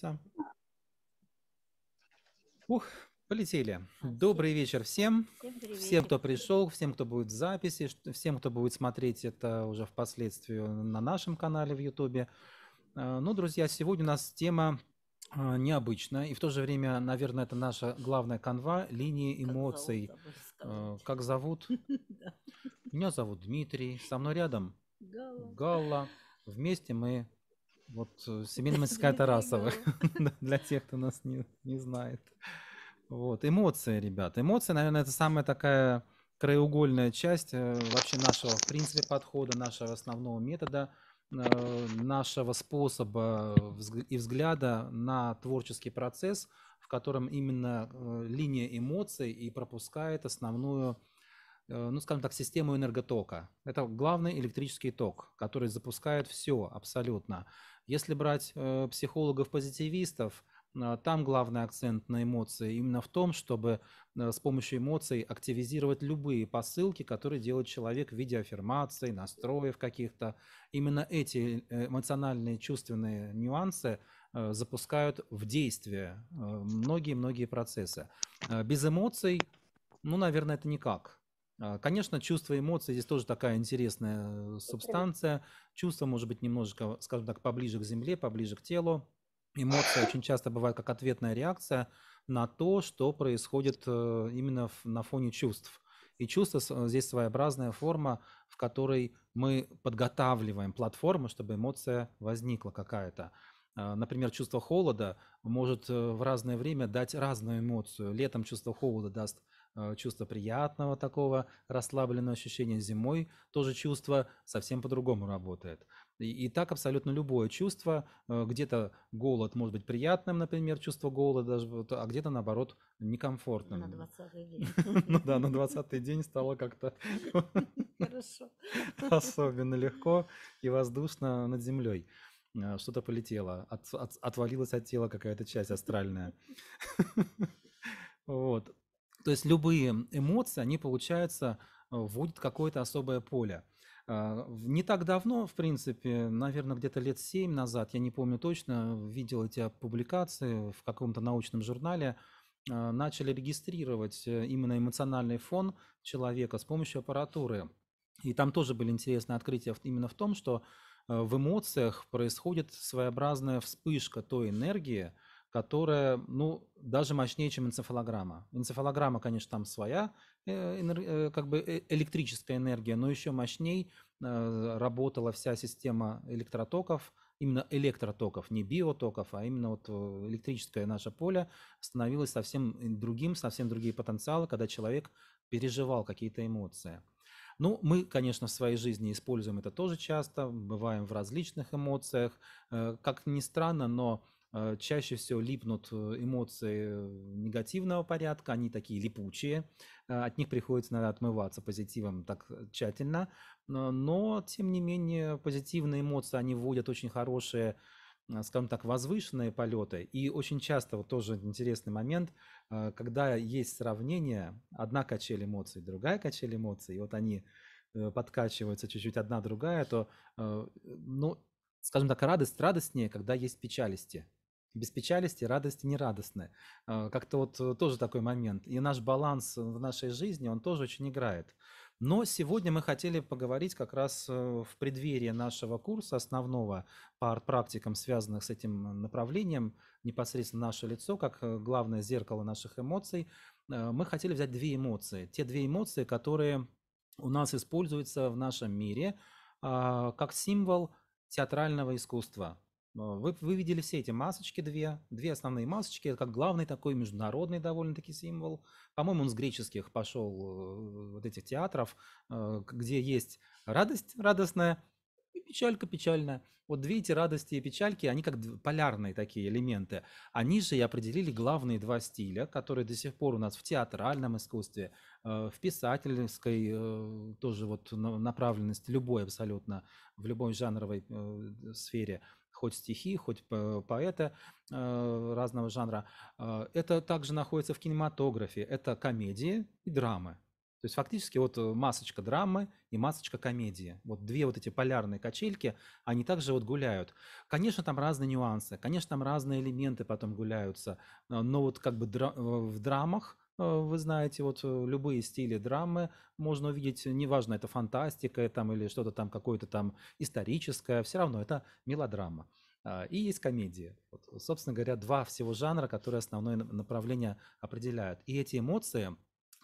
Получается. Ух, полетели. Добрый вечер всем. Всем, кто пришел, всем, кто будет в записи, всем, кто будет смотреть это уже впоследствии на нашем канале в YouTube. Ну, друзья, сегодня у нас тема необычная, и в то же время, наверное, это наша главная канва, линии эмоций. Как зовут? Меня зовут Дмитрий, со мной рядом Гала. Вместе мы... Вот семейная мастерская Тарасова, для тех, кто нас не знает. Вот, эмоции, ребят. Эмоции, наверное, это самая такая краеугольная часть вообще нашего, в принципе, подхода, нашего основного метода, нашего способа и взгляда на творческий процесс, в котором именно линия эмоций и пропускает основную, ну, скажем так, систему энерготока. Это главный электрический ток, который запускает все абсолютно. Если брать психологов-позитивистов, там главный акцент на эмоции именно в том, чтобы с помощью эмоций активизировать любые посылки, которые делает человек в виде аффирмаций, настроев каких-то. Именно эти эмоциональные, чувственные нюансы запускают в действие многие-многие процессы. Без эмоций, ну, наверное, это никак. Конечно, чувство, эмоции, здесь тоже такая интересная субстанция. Чувство может быть немножечко, скажем так, поближе к земле, поближе к телу. Эмоции очень часто бывают как ответная реакция на то, что происходит именно на фоне чувств. И чувство здесь своеобразная форма, в которой мы подготавливаем платформу, чтобы эмоция возникла какая-то. Например, чувство холода может в разное время дать разную эмоцию. Летом чувство холода даст чувство приятного такого расслабленного ощущения, зимой тоже чувство совсем по-другому работает. И так абсолютно любое чувство, где-то голод может быть приятным, например, чувство голода, а где-то наоборот некомфортным. На 20-й день. Ну да, на 20-й день стало как-то особенно легко и воздушно над землей. Что-то полетело, отвалилась от тела какая-то часть астральная. Вот. То есть любые эмоции, они, получается, вводят какое-то особое поле. Не так давно, в принципе, наверное, где-то лет 7 назад, я не помню точно, видел эти публикации в каком-то научном журнале, начали регистрировать именно эмоциональный фон человека с помощью аппаратуры. И там тоже были интересные открытия именно в том, что в эмоциях происходит своеобразная вспышка той энергии, которая, ну, даже мощнее, чем энцефалограмма. Энцефалограмма, конечно, там своя как бы электрическая энергия, но еще мощней работала вся система электротоков, именно электротоков, не биотоков, а именно вот электрическое наше поле становилось совсем другим, совсем другие потенциалы, когда человек переживал какие-то эмоции. Ну, мы, конечно, в своей жизни используем это тоже часто, бываем в различных эмоциях. Как ни странно, но чаще всего липнут эмоции негативного порядка, они такие липучие, от них приходится иногда отмываться позитивом так тщательно, но, тем не менее, позитивные эмоции, они вводят очень хорошие, скажем так, возвышенные полеты. И очень часто, вот тоже интересный момент, когда есть сравнение, одна качель эмоций, другая качель эмоций, и вот они подкачиваются чуть-чуть одна другая, то, ну, скажем так, радость радостнее, когда есть печалисти. Без печалисти радость нерадостная. Как-то вот тоже такой момент. И наш баланс в нашей жизни, он тоже очень играет. Но сегодня мы хотели поговорить как раз в преддверии нашего курса основного по арт-практикам, связанных с этим направлением, непосредственно наше лицо, как главное зеркало наших эмоций. Мы хотели взять две эмоции. Те две эмоции, которые у нас используются в нашем мире как символ театрального искусства. Вы видели все эти масочки, две основные масочки, это как главный такой международный довольно-таки символ. По-моему, он с греческих пошел, вот этих театров, где есть радость радостная и печалька печальная. Вот две эти радости и печальки, они как полярные такие элементы. Они же и определили главные два стиля, которые до сих пор у нас в театральном искусстве, в писательской тоже вот направленности, любой абсолютно, в любой жанровой сфере, хоть стихи, хоть поэты разного жанра. Это также находится в кинематографе. Это комедии и драмы. То есть фактически вот масочка драмы и масочка комедии. Вот две вот эти полярные качельки, они также вот гуляют. Конечно, там разные нюансы, конечно, там разные элементы потом гуляются, но вот как бы в драмах, вы знаете, вот любые стили драмы можно увидеть, неважно, это фантастика там, или что-то там какое-то там историческое, все равно это мелодрама. И есть комедия. Вот, собственно говоря, два всего жанра, которые основное направление определяют. И эти эмоции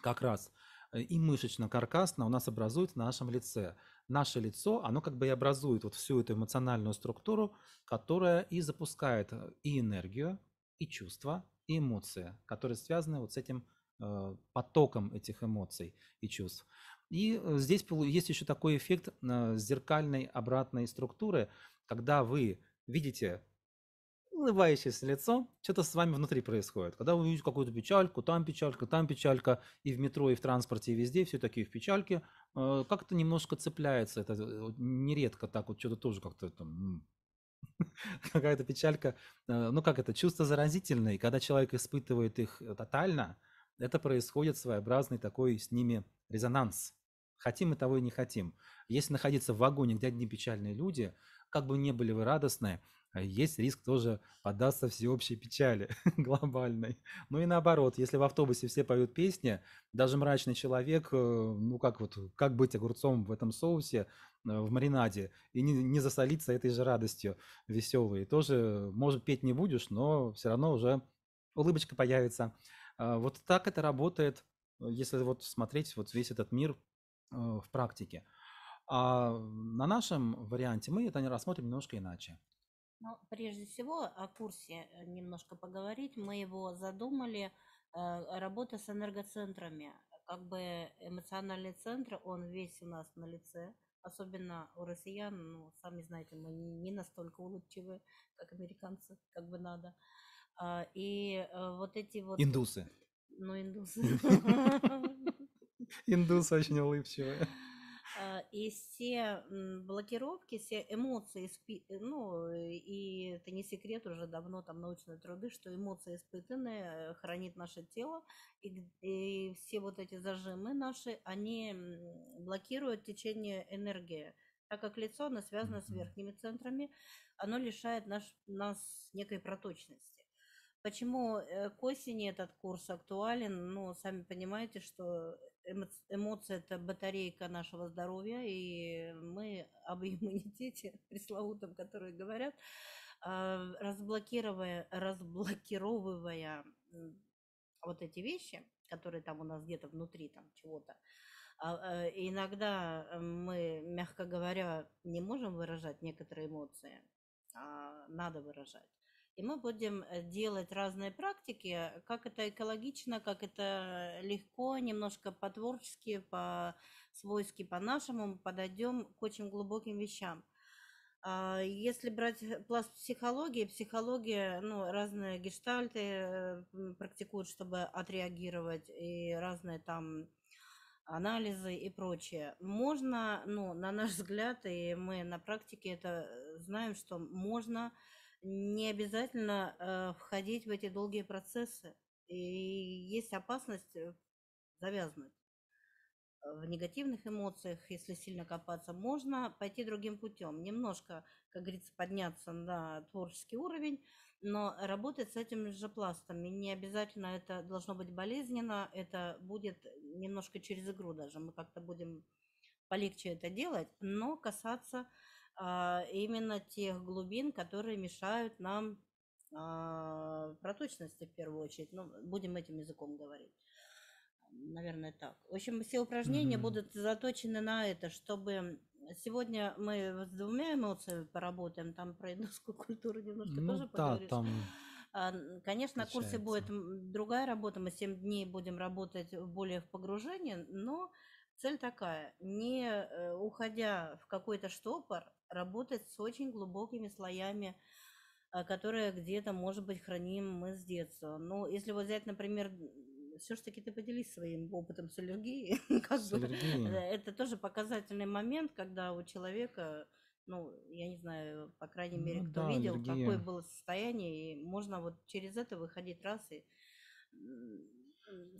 как раз и мышечно-каркасно у нас образуют в нашем лице. Наше лицо, оно как бы и образует вот всю эту эмоциональную структуру, которая и запускает и энергию, и чувства, и эмоции, которые связаны вот с этим потоком этих эмоций и чувств. И здесь есть еще такой эффект зеркальной обратной структуры, когда вы видите улыбающееся лицо, что-то с вами внутри происходит. Когда вы видите какую-то печальку, там печалька, и в метро, и в транспорте, и везде, все такие в печальке, как-то немножко цепляется. Это нередко так вот что-то тоже как-то там... Какая-то печалька, ну как это, чувства заразительные, и когда человек испытывает их тотально, это происходит своеобразный такой с ними резонанс. Хотим мы того и не хотим. Если находиться в вагоне, где одни печальные люди, как бы не были вы радостны, есть риск тоже поддаться всеобщей печали глобальной. Ну и наоборот, если в автобусе все поют песни, даже мрачный человек, ну как вот, как быть огурцом в этом соусе, в маринаде, и не засолиться этой же радостью веселой. Тоже, может, петь не будешь, но все равно уже улыбочка появится. Вот так это работает, если вот смотреть вот весь этот мир в практике. А на нашем варианте мы это рассмотрим немножко иначе. Ну, прежде всего, о курсе немножко поговорить. Мы его задумали, работа с энергоцентрами. Как бы эмоциональный центр, он весь у нас на лице, особенно у россиян, ну, сами знаете, мы не настолько улыбчивы, как американцы, как бы надо. И вот эти вот... Индусы. Ну, индусы. Индусы очень улыбчивые. И все блокировки, все эмоции, ну, и это не секрет, уже давно там научные труды, что эмоции испытанные хранит наше тело, и все вот эти зажимы наши, они блокируют течение энергии. Так как лицо, оно связано с верхними центрами, оно лишает нас некой проточности. Почему к осени этот курс актуален? Ну, сами понимаете, что эмоция – это батарейка нашего здоровья, и мы об иммунитете пресловутом, которые говорят, разблокировывая вот эти вещи, которые там у нас где-то внутри там чего-то, иногда мы, мягко говоря, не можем выражать некоторые эмоции, а надо выражать. И мы будем делать разные практики, как это экологично, как это легко, немножко по-творчески, по-свойски, по-нашему подойдем к очень глубоким вещам. Если брать пласт психологии, психология, ну, разные гештальты практикуют, чтобы отреагировать, и разные там анализы и прочее. Можно, ну, на наш взгляд, и мы на практике это знаем, что можно... Не обязательно входить в эти долгие процессы. И есть опасность завязнуть в негативных эмоциях, если сильно копаться. Можно пойти другим путем. Немножко, как говорится, подняться на творческий уровень, но работать с этими же пластами. Не обязательно это должно быть болезненно. Это будет немножко через игру даже. Мы как-то будем полегче это делать, но касаться... именно тех глубин, которые мешают нам проточности в первую очередь. Ну, будем этим языком говорить. Наверное, так. В общем, все упражнения будут заточены на это, чтобы... Сегодня мы с двумя эмоциями поработаем, там про индусскую культуру немножко тоже поговоришь. Там... Конечно, на курсе будет другая работа, мы 7 дней будем работать более в погружении, но... Цель такая, не уходя в какой-то штопор, работать с очень глубокими слоями, которые где-то, может быть, храним мы с детства. Ну, если вот взять, например, все-таки ты поделись своим опытом с аллергией, это тоже показательный момент, когда у человека, ну, я не знаю, по крайней мере, кто видел, какое было состояние, и можно вот через это выходить раз и...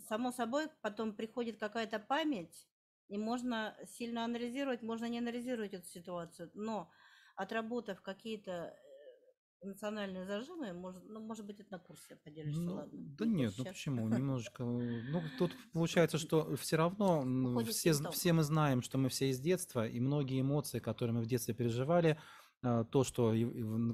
само собой потом приходит какая-то память, и можно сильно анализировать, можно не анализировать эту ситуацию, но отработав какие-то эмоциональные зажимы, может быть, это на курсе поделишься, ладно? Да нет, ну почему, немножечко. Ну, тут получается, что все равно все мы знаем, что мы все из детства, и многие эмоции, которые мы в детстве переживали, то, что,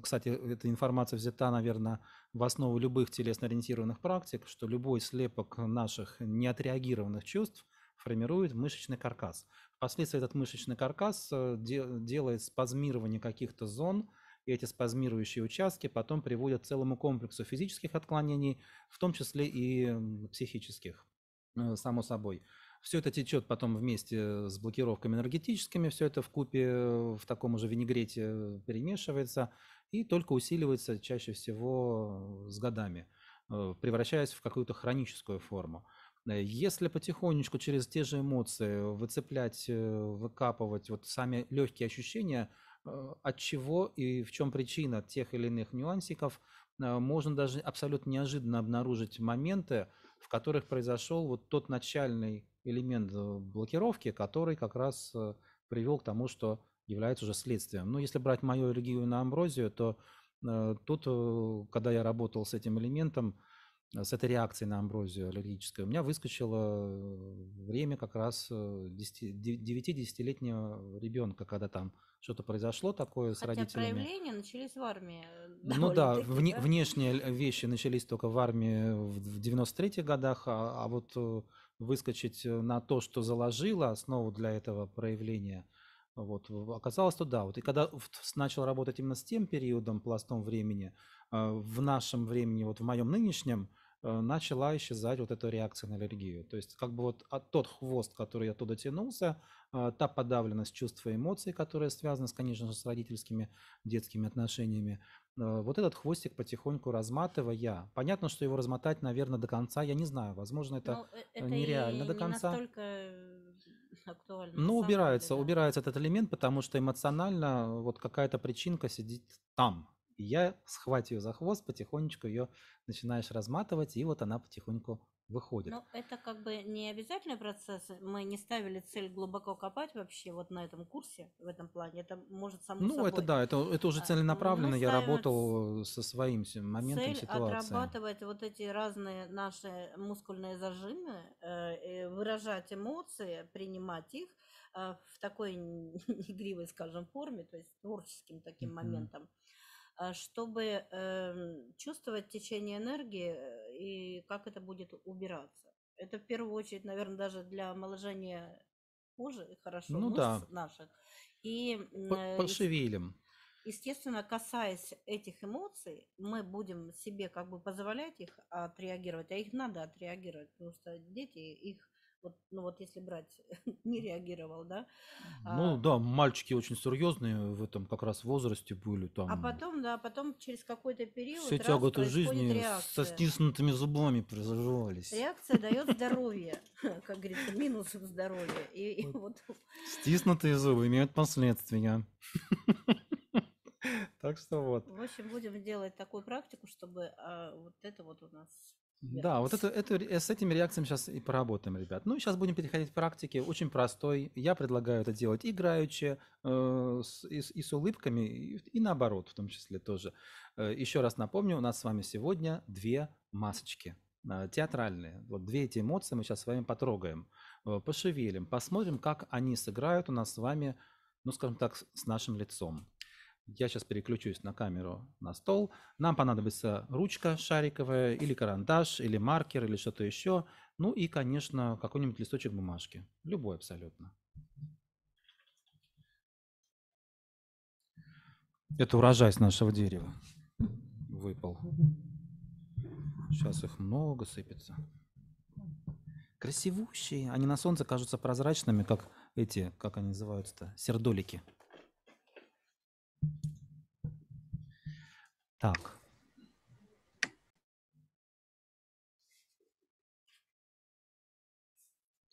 кстати, эта информация взята, наверное, в основу любых телесно-ориентированных практик, что любой слепок наших неотреагированных чувств формирует мышечный каркас. Впоследствии этот мышечный каркас делает спазмирование каких-то зон, и эти спазмирующие участки потом приводят к целому комплексу физических отклонений, в том числе и психических, само собой. Все это течет потом вместе с блокировками энергетическими, все это вкупе в таком уже винегрете перемешивается и только усиливается чаще всего с годами, превращаясь в какую-то хроническую форму. Если потихонечку через те же эмоции выцеплять, выкапывать вот сами легкие ощущения, от чего и в чем причина тех или иных нюансиков, можно даже абсолютно неожиданно обнаружить моменты, в которых произошел вот тот начальный элемент блокировки, который как раз привел к тому, что является уже следствием. Ну, если брать мою аллергию на амброзию, то тут, когда я работал с этим элементом, с этой реакцией на амброзию аллергической, у меня выскочило время как раз 9-10-летнего ребенка, когда там что-то произошло такое. Хотя с родителями. Проявления начались в армии. Ну да, внешние вещи начались только в армии в 93-х годах, а вот выскочить на то, что заложило основу для этого проявления, вот, оказалось, что да. Вот. И когда начал работать именно с тем периодом, пластом времени, в нашем времени, вот в моем нынешнем, начала исчезать вот эта реакция на аллергию. То есть как бы вот тот хвост, который я туда тянулся, та подавленность чувств и эмоций, которая связана, конечно же, с родительскими детскими отношениями, вот этот хвостик потихоньку разматывая. Понятно, что его размотать, наверное, до конца, я не знаю, возможно, это нереально до конца. Настолько актуально. Но убирается этот элемент, потому что эмоционально вот какая-то причинка сидит там. И я, схватив ее за хвост, потихонечку ее начинаешь разматывать, и вот она потихоньку выходит. Но это как бы не обязательный процесс. Мы не ставили цель глубоко копать вообще вот на этом курсе, в этом плане. Это может само собой. Ну, это да, это уже целенаправленно. Я работал со своим моментом ситуации. Цель отрабатывать вот эти разные наши мускульные зажимы, выражать эмоции, принимать их в такой игривой, скажем, форме, то есть творческим таким моментом, чтобы чувствовать течение энергии и как это будет убираться. Это в первую очередь, наверное, даже для омоложения кожи хорошо, ну, мышц да, наших. И пошевелим. Естественно, касаясь этих эмоций, мы будем себе как бы позволять их отреагировать, а их надо отреагировать, потому что дети их... Вот, ну вот если брать, не реагировал, да? Ну да, мальчики очень серьезные в этом как раз возрасте были. Там... А потом, да, потом через какой-то период все тяготы жизни реакция. Со стиснутыми зубами проживались. Реакция дает здоровье, как говорится, минус здоровья. И вот... Стиснутые зубы имеют последствия. Так что вот. В общем, будем делать такую практику, чтобы вот это вот у нас... Да, вот с этими реакциями сейчас и поработаем, ребят. Ну и сейчас будем переходить к практике, очень простой. Я предлагаю это делать играючи, и с улыбками, и наоборот в том числе тоже. Еще раз напомню, у нас с вами сегодня две масочки театральные. Вот две эти эмоции мы сейчас с вами потрогаем, пошевелим, посмотрим, как они сыграют у нас с вами, ну скажем так, с нашим лицом. Я сейчас переключусь на камеру, на стол. Нам понадобится ручка шариковая, или карандаш, или маркер, или что-то еще. Ну и, конечно, какой-нибудь листочек бумажки. Любой абсолютно. Это урожай с нашего дерева выпал. Сейчас их много сыпется. Красивущие. Они на солнце кажутся прозрачными, как эти, как они называются-то, сердолики. Так.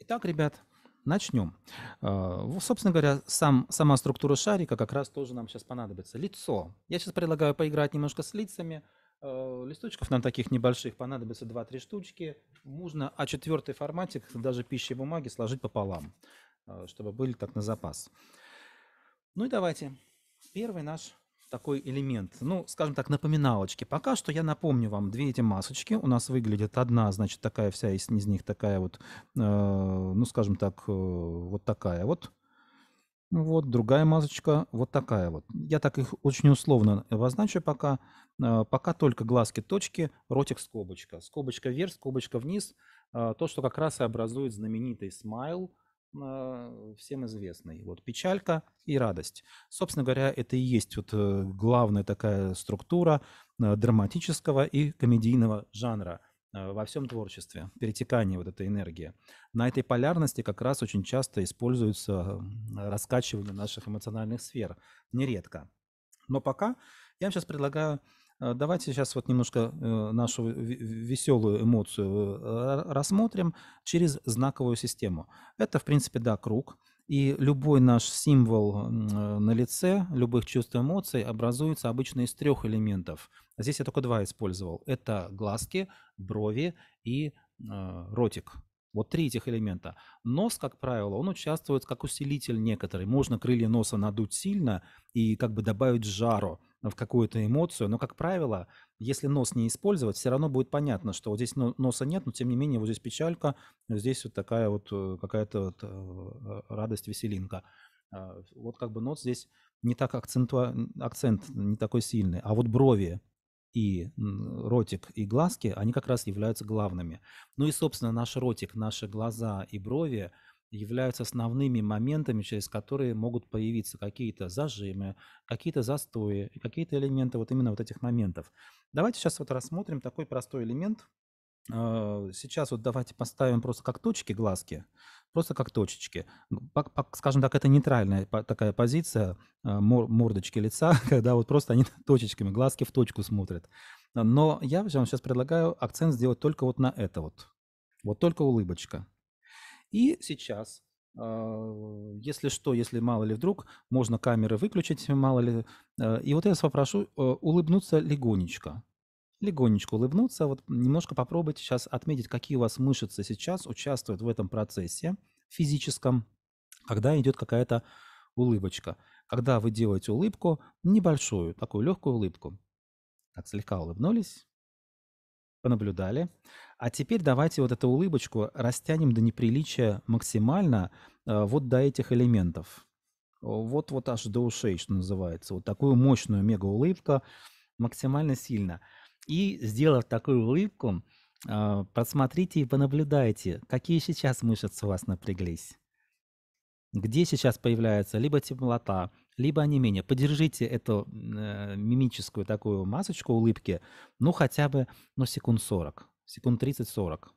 Итак, ребят, начнем. Собственно говоря, сама структура шарика как раз тоже нам сейчас понадобится. Лицо. Я сейчас предлагаю поиграть немножко с лицами. Листочков нам таких небольших понадобится 2-3 штучки. Можно А4 форматик, даже пищи бумаги, сложить пополам, чтобы были так на запас. Ну и давайте первый наш такой элемент, ну, скажем так, напоминалочки. Пока что я напомню вам две эти масочки. У нас выглядит одна, значит, такая вся из них, такая вот, ну, скажем так, вот такая вот. Вот другая масочка, вот такая вот. Я так их очень условно обозначу пока. Пока только глазки, точки, ротик, скобочка. Скобочка вверх, скобочка вниз. То, что как раз и образует знаменитый смайл, всем известный. Вот печалька и радость. Собственно говоря, это и есть вот главная такая структура драматического и комедийного жанра во всем творчестве, перетекание вот этой энергии. На этой полярности как раз очень часто используется раскачивание наших эмоциональных сфер, нередко. Но пока я вам сейчас предлагаю, давайте сейчас вот немножко нашу веселую эмоцию рассмотрим через знаковую систему. Это, в принципе, да, круг. И любой наш символ на лице, любых чувств и эмоций образуется обычно из 3 элементов. Здесь я только 2 использовал. Это глазки, брови и ротик. Вот 3 этих элемента. Нос, как правило, он участвует как усилитель некоторый. Можно крылья носа надуть сильно и как бы добавить жару в какую-то эмоцию. Но, как правило, если нос не использовать, все равно будет понятно, что вот здесь носа нет, но тем не менее вот здесь печалька, здесь вот такая вот какая-то вот радость, веселинка. Вот как бы нос здесь не так акцент не такой сильный. А вот брови и ротик, и глазки, они как раз являются главными. Ну и, собственно, наш ротик, наши глаза и брови являются основными моментами, через которые могут появиться какие-то зажимы, какие-то застои, какие-то элементы вот именно вот этих моментов. Давайте сейчас вот рассмотрим такой простой элемент. Сейчас вот давайте поставим просто как точки глазки, просто как точечки. Скажем так, это нейтральная такая позиция мордочки лица, когда вот просто они точечками, глазки в точку смотрят. Но я вам сейчас предлагаю акцент сделать только вот на это вот. Вот только улыбочка. И сейчас, если что, если мало ли вдруг, можно камеры выключить, мало ли. И вот я вас попрошу улыбнуться легонечко. Легонечко улыбнуться, вот немножко попробуйте сейчас отметить, какие у вас мышцы сейчас участвуют в этом процессе физическом, когда идет какая-то улыбочка. Когда вы делаете улыбку, небольшую, такую легкую улыбку. Так, слегка улыбнулись, понаблюдали. А теперь давайте вот эту улыбочку растянем до неприличия максимально вот до этих элементов. Вот аж до ушей, что называется. Вот такую мощную мега-улыбку максимально сильно. И, сделав такую улыбку, просмотрите и понаблюдайте, какие сейчас мышцы у вас напряглись. Где сейчас появляется либо теплота, либо онемение. Подержите эту мимическую такую масочку улыбки, ну, хотя бы ну, секунд 40, секунд 30-40.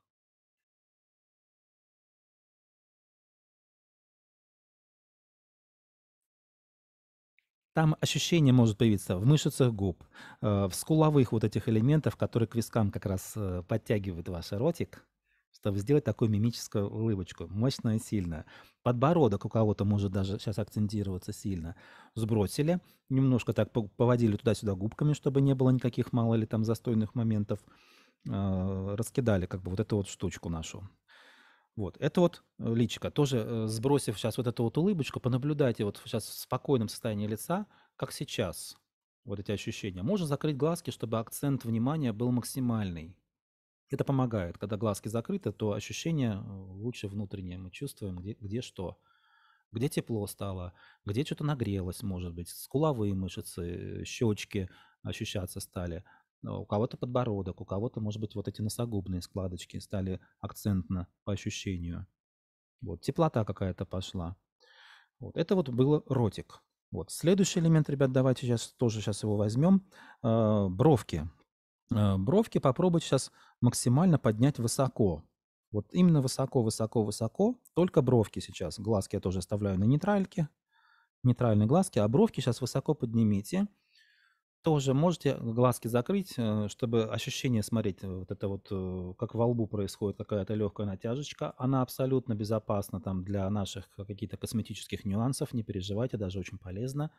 Там ощущение может появиться в мышцах губ, в скуловых вот этих элементах, которые к вискам как раз подтягивает ваш ротик, чтобы сделать такую мимическую улыбочку, мощную и сильную. Подбородок у кого-то может даже сейчас акцентироваться сильно. Сбросили, немножко так поводили туда-сюда губками, чтобы не было никаких мало ли там застойных моментов. Раскидали как бы вот эту вот штучку нашу. Вот, это вот личико. Тоже сбросив сейчас вот эту вот улыбочку, понаблюдайте вот сейчас в спокойном состоянии лица, как сейчас, вот эти ощущения. Можно закрыть глазки, чтобы акцент внимания был максимальный. Это помогает. Когда глазки закрыты, то ощущение лучше внутреннее. Мы чувствуем, где что. Где тепло стало, где что-то нагрелось, может быть. Скуловые мышцы, щечки ощущаться стали. У кого-то подбородок, у кого-то, может быть, вот эти носогубные складочки стали акцентно по ощущению. Вот, теплота какая-то пошла. Вот, это вот был ротик. Вот, следующий элемент, ребят, давайте сейчас его возьмем. Бровки. Бровки попробуйте сейчас максимально поднять высоко. Вот именно высоко, высоко, высоко. Только бровки сейчас. Глазки я тоже оставляю на нейтральке. Нейтральные глазки. А бровки сейчас высоко поднимите. Тоже можете глазки закрыть, чтобы ощущение смотреть, вот это вот, как во лбу происходит какая-то легкая натяжечка. Она абсолютно безопасна там для наших каких-то косметических нюансов, не переживайте, даже очень полезно.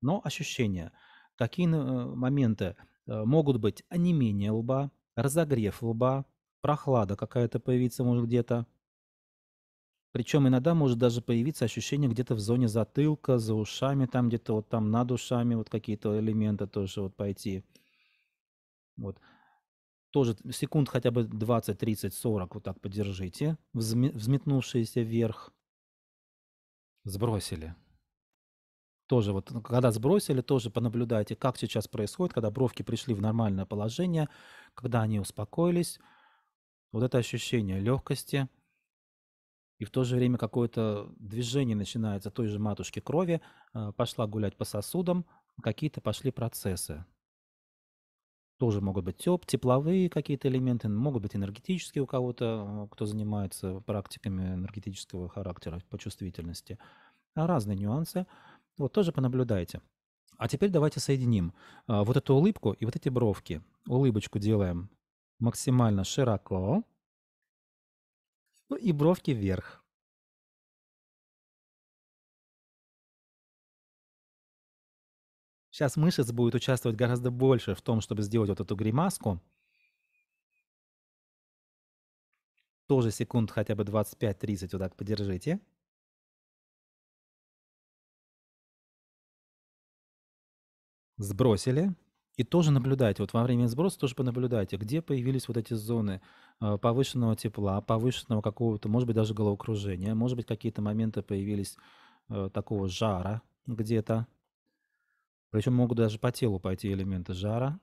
Но ощущения. Какие моменты могут быть онемение лба, разогрев лба, прохлада какая-то появиться может где-то. Причем иногда может даже появиться ощущение где-то в зоне затылка, за ушами, там где-то вот там над ушами вот какие-то элементы тоже вот пойти. Вот. Тоже секунд хотя бы 20, 30, 40 вот так подержите, взметнувшиеся вверх. Сбросили. Тоже вот, когда сбросили, тоже понаблюдайте, как сейчас происходит, когда бровки пришли в нормальное положение, когда они успокоились. Вот это ощущение легкости. И в то же время какое-то движение начинается той же матушки крови. Пошла гулять по сосудам, какие-то пошли процессы. Тоже могут быть тепловые какие-то элементы, могут быть энергетические у кого-то, кто занимается практиками энергетического характера, по чувствительности. Разные нюансы. Вот тоже понаблюдайте. А теперь давайте соединим вот эту улыбку и вот эти бровки. Улыбочку делаем максимально широко. Ну и бровки вверх. Сейчас мышц будет участвовать гораздо больше в том, чтобы сделать вот эту гримаску. Тоже секунд хотя бы 25-30 вот так подержите. Сбросили. И тоже наблюдайте, вот во время сброса тоже понаблюдайте, где появились вот эти зоны повышенного тепла, повышенного какого-то, может быть, даже головокружения, может быть, какие-то моменты появились такого жара где-то. Причем могут даже по телу пойти элементы жара.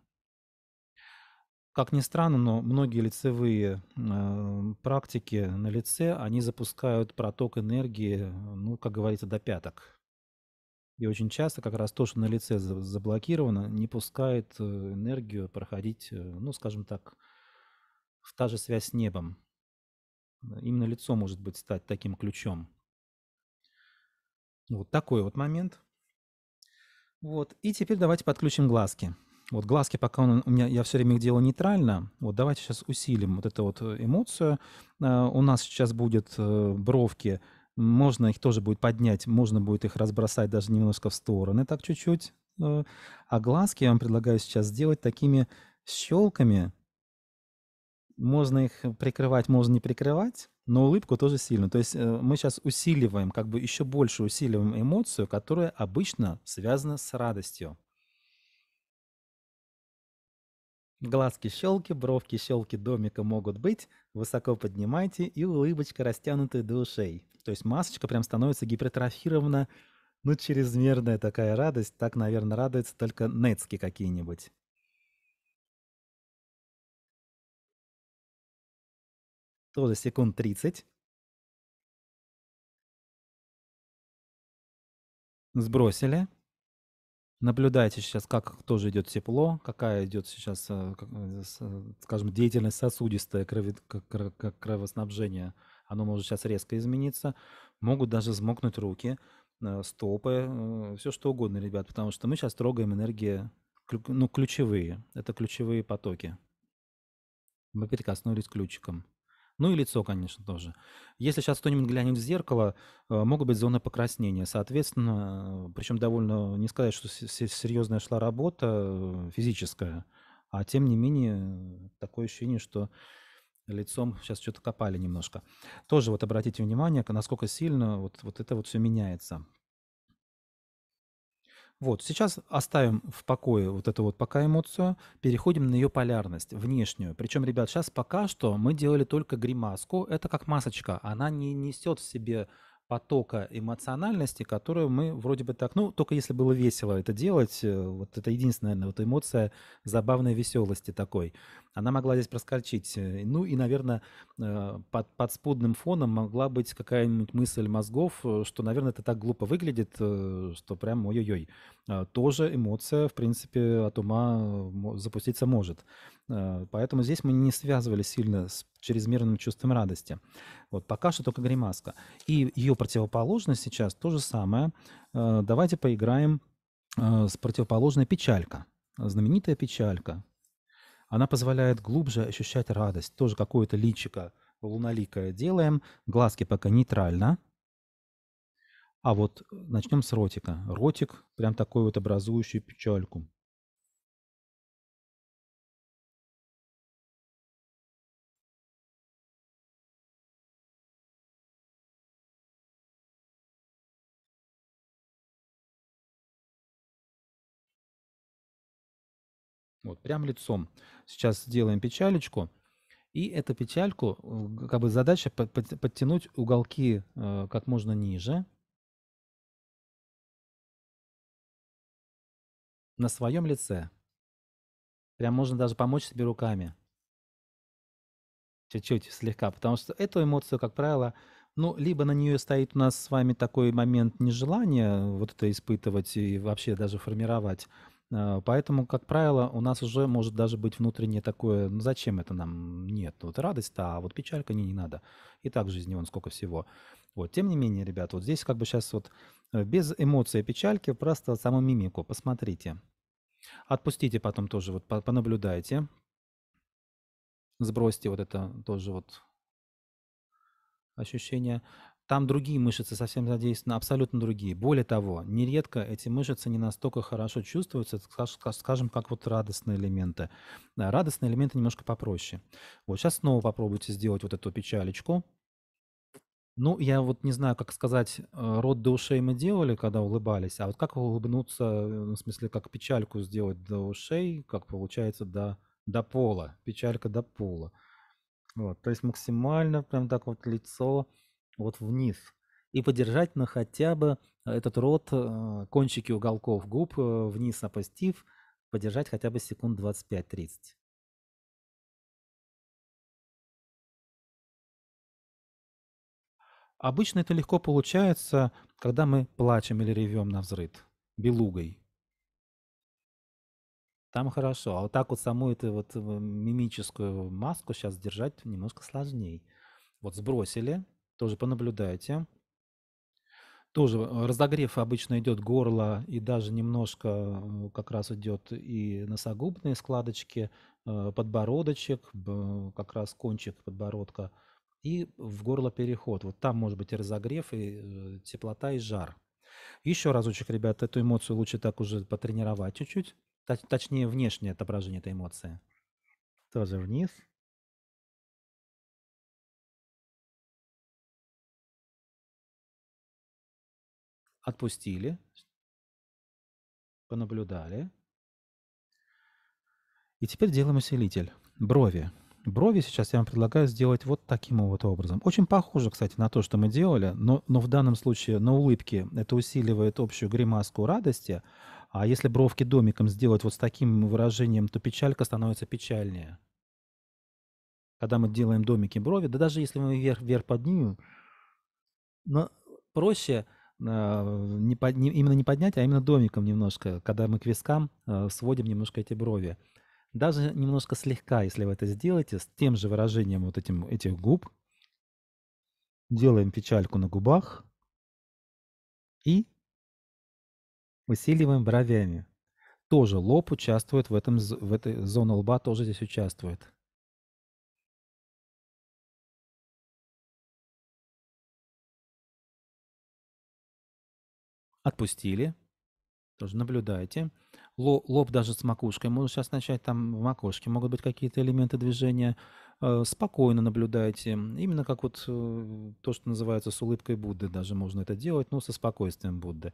Как ни странно, но многие лицевые практики на лице, они запускают проток энергии, ну, как говорится, до пяток. И очень часто как раз то, что на лице заблокировано, не пускает энергию проходить, ну, скажем так, в та же связь с небом. Именно лицо может быть стать таким ключом. Вот такой вот момент. Вот. И теперь давайте подключим глазки. Вот глазки, пока у меня, я все время их делаю нейтрально. Вот давайте сейчас усилим вот эту вот эмоцию. У нас сейчас будут бровки. Можно их тоже будет поднять, можно будет их разбросать даже немножко в стороны, так чуть-чуть. А глазки я вам предлагаю сейчас сделать такими щелками. Можно их прикрывать, можно не прикрывать, но улыбку тоже сильно. То есть мы сейчас усиливаем, как бы еще больше усиливаем эмоцию, которая обычно связана с радостью. Глазки щелки, бровки щелки домика могут быть. Высоко поднимайте и улыбочка растянутая до ушей. То есть масочка прям становится гипертрофирована, ну, чрезмерная такая радость. Так, наверное, радуются только нецки какие-нибудь. Тоже секунд 30. Сбросили. Наблюдайте сейчас, как тоже идет тепло, какая идет сейчас, скажем, деятельность сосудистая, кровоснабжение. Оно может сейчас резко измениться. Могут даже взмокнуть руки, стопы, все что угодно, ребят, потому что мы сейчас трогаем энергии, ну, ключевые. Это ключевые потоки. Мы прикоснулись ключиком. Ну и лицо, конечно, тоже. Если сейчас кто-нибудь глянет в зеркало, могут быть зоны покраснения. Соответственно, причем довольно, не сказать, что серьезная шла работа физическая, а тем не менее такое ощущение, что лицом сейчас что-то копали немножко. Тоже вот обратите внимание, насколько сильно вот это вот все меняется. Вот, сейчас оставим в покое вот эту вот пока эмоцию, переходим на ее полярность, внешнюю. Причем, ребят, сейчас пока что мы делали только гримаску, это как масочка, она не несет в себе потока эмоциональности, которую мы вроде бы так, ну, только если было весело это делать, вот это единственная, наверное, вот эмоция забавной веселости такой. Она могла здесь проскочить. Ну и, наверное, под подспудным фоном могла быть какая-нибудь мысль мозгов, что, наверное, это так глупо выглядит, что прям ой-ой-ой. Тоже эмоция, в принципе, от ума запуститься может. Поэтому здесь мы не связывали сильно с чрезмерным чувством радости. Вот пока что только гримаска. И ее противоположность сейчас то же самое. Давайте поиграем с противоположной печалька. Знаменитая печалька. Она позволяет глубже ощущать радость. Тоже какое-то личико луноликое делаем. Глазки пока нейтрально. А вот начнем с ротика. Ротик прям такой вот образующий печальку. Вот, прям лицом. Сейчас сделаем печалечку. И эту печальку, как бы задача подтянуть уголки как можно ниже. На своем лице. Прям можно даже помочь себе руками. Чуть-чуть, слегка. Потому что эту эмоцию, как правило, ну, либо на нее стоит у нас с вами такой момент нежелания вот это испытывать и вообще даже формировать. Поэтому, как правило, у нас уже может даже быть внутреннее такое, ну зачем это нам? Нет, вот радость-то, а вот печалька не надо. И так в жизни вон сколько всего. Вот, тем не менее, ребят, вот здесь как бы сейчас вот без эмоций печальки, просто саму мимику, посмотрите. Отпустите потом тоже, вот понаблюдайте. Сбросьте вот это тоже вот ощущение. Там другие мышцы совсем задействованы, абсолютно другие. Более того, нередко эти мышцы не настолько хорошо чувствуются, скажем, как вот радостные элементы. Радостные элементы немножко попроще. Вот сейчас снова попробуйте сделать вот эту печалечку. Ну, я вот не знаю, как сказать, рот до ушей мы делали, когда улыбались, а вот как улыбнуться, в смысле, как печальку сделать до ушей, как получается до пола, печалька до пола. Вот, то есть максимально прям так вот лицо... вот вниз, и подержать на хотя бы этот рот, кончики уголков губ вниз опустив, подержать хотя бы секунд 25-30. Обычно это легко получается, когда мы плачем или ревем навзрыд, белугой. Там хорошо, а вот так вот саму эту вот мимическую маску сейчас держать немножко сложнее. Вот сбросили. Тоже понаблюдайте. Тоже разогрев обычно идет горло и даже немножко как раз идет и носогубные складочки, подбородочек, как раз кончик подбородка и в горло переход. Вот там может быть и разогрев, и теплота, и жар. Еще разочек, ребят, эту эмоцию лучше так уже потренировать чуть-чуть. Точнее, внешнее отображение этой эмоции. Тоже вниз. Отпустили, понаблюдали. И теперь делаем усилитель. Брови. Брови сейчас я вам предлагаю сделать вот таким вот образом. Очень похоже, кстати, на то, что мы делали, но в данном случае на улыбке это усиливает общую гримаску радости. А если бровки домиком сделать вот с таким выражением, то печалька становится печальнее. Когда мы делаем домики брови, да даже если мы вверх поднимем, но проще... именно не поднять, а именно домиком немножко, когда мы к вискам сводим немножко эти брови. Даже немножко слегка, если вы это сделаете, с тем же выражением вот этих губ. Делаем печальку на губах и усиливаем бровями. Тоже лоб участвует в этой зоне лба, тоже здесь участвует. Отпустили, тоже наблюдайте. Лоб даже с макушкой, можно сейчас начать, там в макушке могут быть какие-то элементы движения. Спокойно наблюдайте, именно как вот то, что называется с улыбкой Будды, даже можно это делать, но со спокойствием Будды,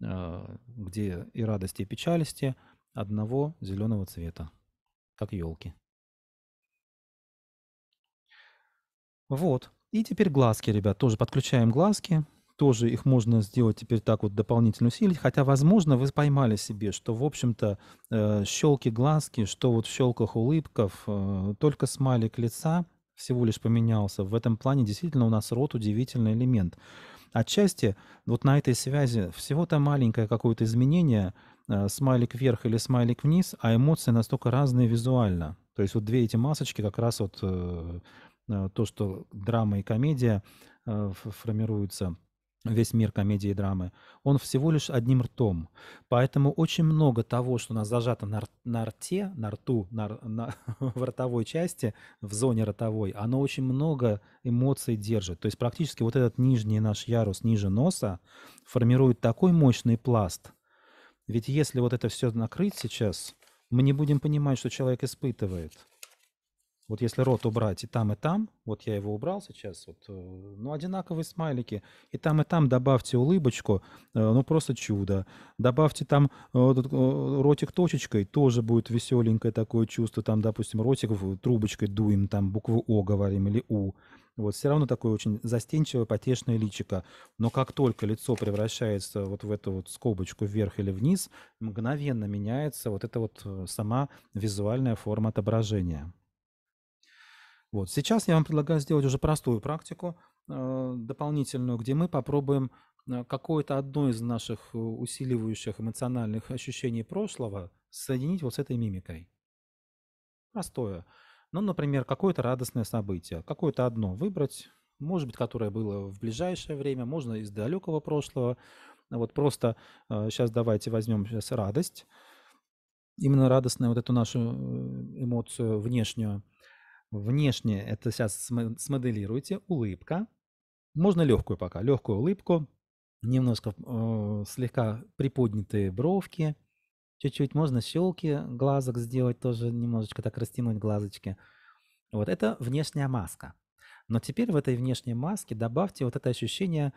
где и радости, и печалости одного зеленого цвета, как елки. Вот, и теперь глазки, ребят, тоже подключаем глазки. Тоже их можно сделать теперь так вот дополнительно усилить, хотя, возможно, вы поймали себе, что, в общем-то, щелки глазки, что вот в щелках улыбков, только смайлик лица всего лишь поменялся. В этом плане действительно у нас рот удивительный элемент. Отчасти вот на этой связи всего-то маленькое какое-то изменение, смайлик вверх или смайлик вниз, а эмоции настолько разные визуально. То есть вот две эти масочки как раз вот то, что драма и комедия формируются. Весь мир комедии и драмы, он всего лишь одним ртом. Поэтому очень много того, что у нас зажато в ротовой части, в зоне ротовой, оно очень много эмоций держит. То есть практически вот этот нижний наш ярус ниже носа формирует такой мощный пласт. Ведь если вот это все накрыть сейчас, мы не будем понимать, что человек испытывает. Вот если рот убрать и там, вот я его убрал сейчас, вот, ну, одинаковые смайлики. И там добавьте улыбочку, ну, просто чудо. Добавьте там ротик точечкой, тоже будет веселенькое такое чувство. Там, допустим, ротик трубочкой дуем, там букву О говорим или У. Вот все равно такое очень застенчивое, потешное личико. Но как только лицо превращается вот в эту вот скобочку вверх или вниз, мгновенно меняется вот эта вот сама визуальная форма отображения. Вот. Сейчас я вам предлагаю сделать уже простую практику, дополнительную, где мы попробуем какое-то одно из наших усиливающих эмоциональных ощущений прошлого соединить вот с этой мимикой. Простое. Ну, например, какое-то радостное событие, какое-то одно выбрать, может быть, которое было в ближайшее время, можно из далекого прошлого. Вот просто сейчас давайте возьмем сейчас радость, именно радостную вот эту нашу эмоцию внешнюю. Внешне это сейчас смоделируйте, улыбка, можно легкую пока, легкую улыбку, немножко слегка приподнятые бровки, чуть-чуть можно щелки глазок сделать, тоже немножечко так растянуть глазочки. Вот это внешняя маска. Но теперь в этой внешней маске добавьте вот это ощущение,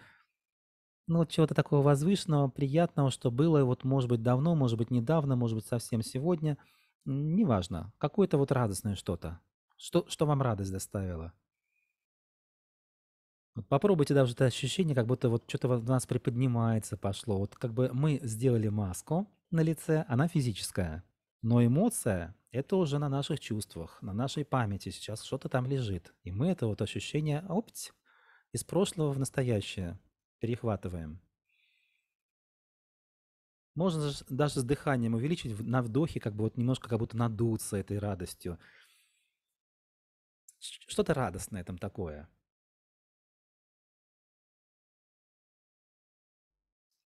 ну, чего-то такого возвышенного, приятного, что было, вот, может быть, давно, может быть, недавно, может быть, совсем сегодня, неважно, какое-то вот радостное что-то. Что вам радость доставила? Вот попробуйте даже это ощущение, как будто вот что-то в нас приподнимается, пошло. Вот как бы мы сделали маску на лице, она физическая. Но эмоция – это уже на наших чувствах, на нашей памяти сейчас что-то там лежит. И мы это вот ощущение опть из прошлого в настоящее перехватываем. Можно даже с дыханием увеличить на вдохе, как бы вот немножко как будто надуться этой радостью. Что-то радостное там такое.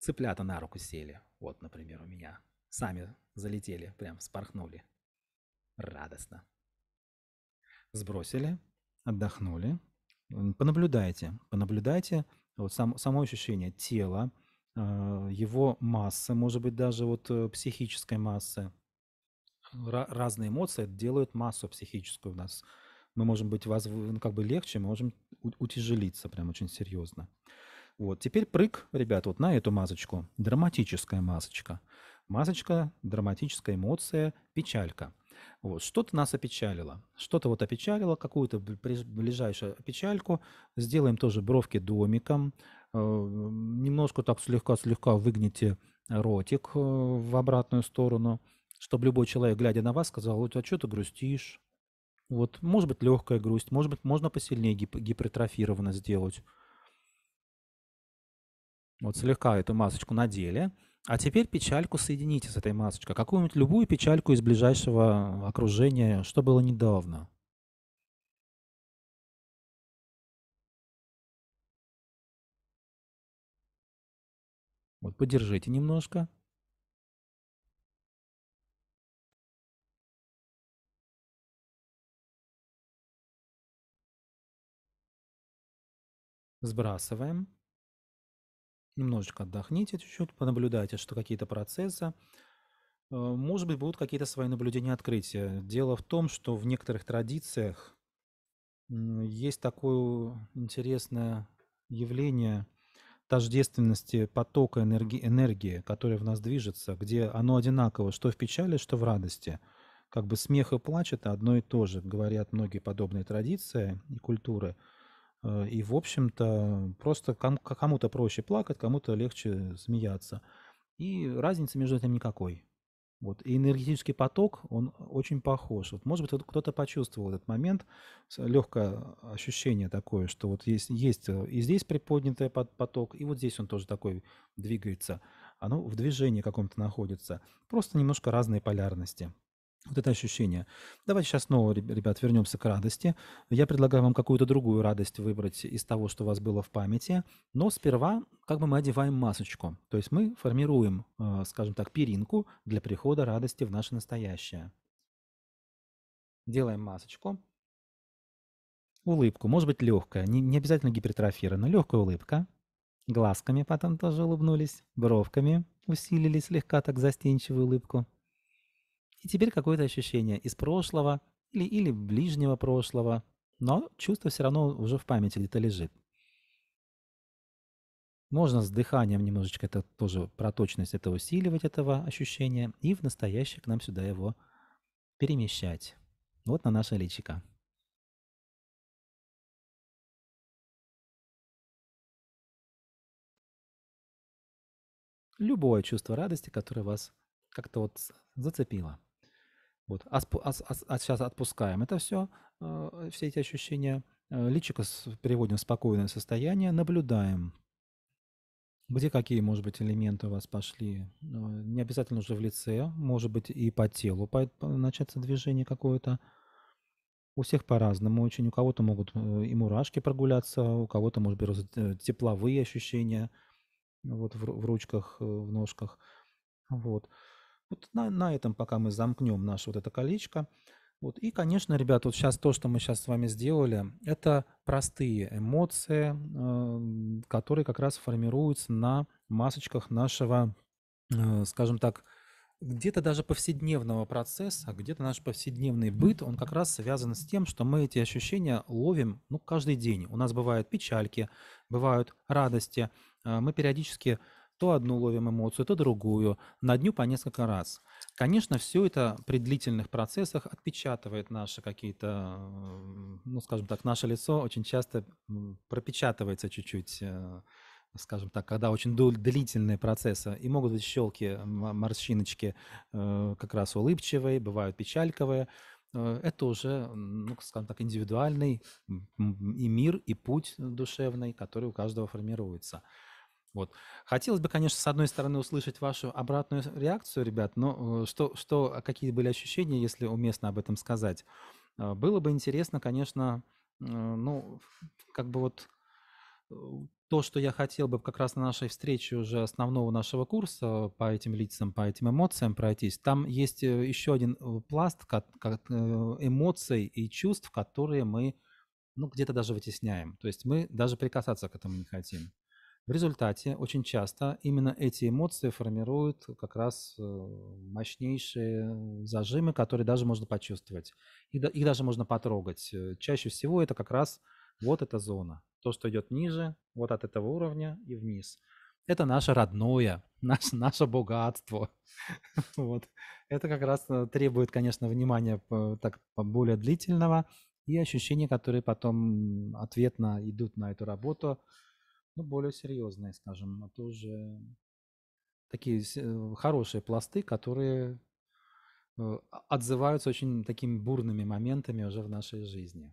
Цыплята на руку сели. Вот, например, у меня. Сами залетели, прям вспорхнули. Радостно. Сбросили, отдохнули. Понаблюдайте. Понаблюдайте вот само ощущение тела, его массы, может быть, даже вот психической массы. Разные эмоции делают массу психическую у нас. Мы можем быть как бы легче, мы можем утяжелиться прям очень серьезно. Вот. Теперь прыг, ребят, вот на эту масочку. Драматическая масочка. Масочка, драматическая эмоция, печалька. Вот. Что-то нас опечалило. Что-то вот опечалило, какую-то ближайшую печальку. Сделаем тоже бровки домиком. Немножко так слегка-слегка выгните ротик в обратную сторону, чтобы любой человек, глядя на вас, сказал: а что ты грустишь? Вот, может быть, легкая грусть, может быть, можно посильнее гипертрофированно сделать. Вот слегка эту масочку надели. А теперь печальку соедините с этой масочкой. Какую-нибудь любую печальку из ближайшего окружения, что было недавно. Вот, подержите немножко. Сбрасываем. Немножечко отдохните чуть-чуть, понаблюдайте, что какие-то процессы. Может быть, будут какие-то свои наблюдения, открытия. Дело в том, что в некоторых традициях есть такое интересное явление тождественности потока энергии, которая в нас движется, где оно одинаково, что в печали, что в радости. Как бы смех и плач – это одно и то же, говорят многие подобные традиции и культуры. И, в общем-то, просто кому-то проще плакать, кому-то легче смеяться. И разницы между этим никакой. Вот. И энергетический поток, он очень похож. Вот, может быть, вот кто-то почувствовал этот момент, легкое ощущение такое, что вот есть и здесь приподнятый поток, и вот здесь он тоже такой двигается. Оно в движении каком-то находится. Просто немножко разные полярности. Вот это ощущение. Давайте сейчас снова, ребят, вернемся к радости. Я предлагаю вам какую-то другую радость выбрать из того, что у вас было в памяти. Но сперва как бы мы одеваем масочку. То есть мы формируем, скажем так, перинку для прихода радости в наше настоящее. Делаем масочку. Улыбку. Может быть, легкая. Не обязательно гипертрофированная. Легкая улыбка. Глазками потом тоже улыбнулись. Бровками усилили слегка так застенчивую улыбку. И теперь какое-то ощущение из прошлого, или ближнего прошлого, но чувство все равно уже в памяти где-то лежит. Можно с дыханием немножечко, это тоже про точность, это усиливать этого ощущения и в настоящее к нам сюда его перемещать. Вот на наше личико. Любое чувство радости, которое вас как-то вот зацепило. Вот. Сейчас отпускаем это все, все эти ощущения. Личико переводим в спокойное состояние, наблюдаем. Где какие, может быть, элементы у вас пошли? Не обязательно уже в лице, может быть, и по телу начаться движение какое-то. У всех по-разному очень. У кого-то могут и мурашки прогуляться, у кого-то, может быть, тепловые ощущения вот, в ручках, в ножках. Вот. Вот на этом пока мы замкнем наше вот это колечко. Вот. И, конечно, ребят, вот сейчас то, что мы сейчас с вами сделали, это простые эмоции, которые как раз формируются на масочках нашего, скажем так, где-то даже повседневного процесса, где-то наш повседневный быт, он как раз связан с тем, что мы эти ощущения ловим ну, каждый день. У нас бывают печальки, бывают радости, мы периодически то одну ловим эмоцию, то другую, на дню по несколько раз. Конечно, все это при длительных процессах отпечатывает наши какие-то, ну, скажем так, наше лицо очень часто пропечатывается чуть-чуть, скажем так, когда очень длительные процессы. И могут быть щелки, морщиночки как раз улыбчивые, бывают печальковые. Это уже, ну, скажем так, индивидуальный и мир, и путь душевный, который у каждого формируется. Вот. Хотелось бы, конечно, с одной стороны услышать вашу обратную реакцию, ребят, но какие были ощущения, если уместно об этом сказать. Было бы интересно, конечно, ну, как бы вот то, что я хотел бы как раз на нашей встрече уже основного нашего курса по этим лицам, по этим эмоциям пройтись. Там есть еще один пласт эмоций и чувств, которые мы ну, где-то даже вытесняем. То есть мы даже прикасаться к этому не хотим. В результате очень часто именно эти эмоции формируют как раз мощнейшие зажимы, которые даже можно почувствовать. Их даже можно потрогать. Чаще всего это как раз вот эта зона. То, что идет ниже, вот от этого уровня и вниз. Это наше родное, наше богатство. Вот. Это как раз требует, конечно, внимания так, более длительного. И ощущения, которые потом ответно идут на эту работу, ну, более серьезные, скажем, а то уже такие хорошие пласты, которые отзываются очень такими бурными моментами уже в нашей жизни.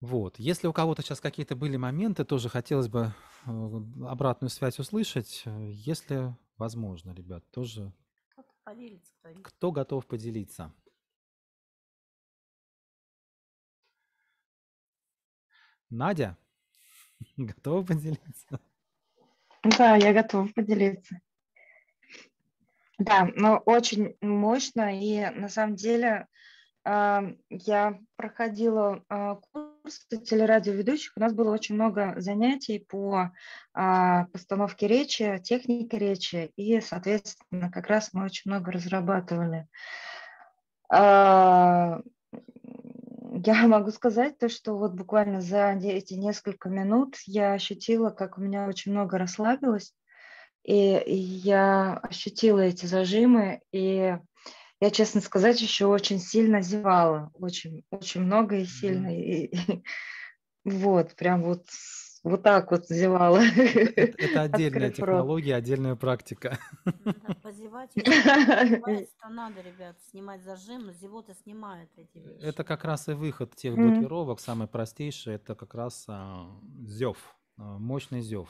Вот. Если у кого-то сейчас какие-то были моменты, тоже хотелось бы обратную связь услышать, если возможно, ребят, тоже. Кто-то поделится, кто готов поделиться? Надя? Готова поделиться? Да, я готова поделиться. Да, но очень мощно. И на самом деле я проходила курс телерадиоведущих. У нас было очень много занятий по постановке речи, технике речи. И, соответственно, как раз мы очень много разрабатывали. Я могу сказать то, что вот буквально за эти несколько минут я ощутила, как у меня очень много расслабилось, и я ощутила эти зажимы, и я, честно сказать, еще очень сильно зевала, очень много и сильно, и вот, прям вот так вот зевала. Это отдельная технология, отдельная практика. Позевать, что надо, ребят, снимать зажим, но зевота снимает эти вещи. Это как раз и выход тех блокировок, самый простейший, это как раз зев, мощный зев.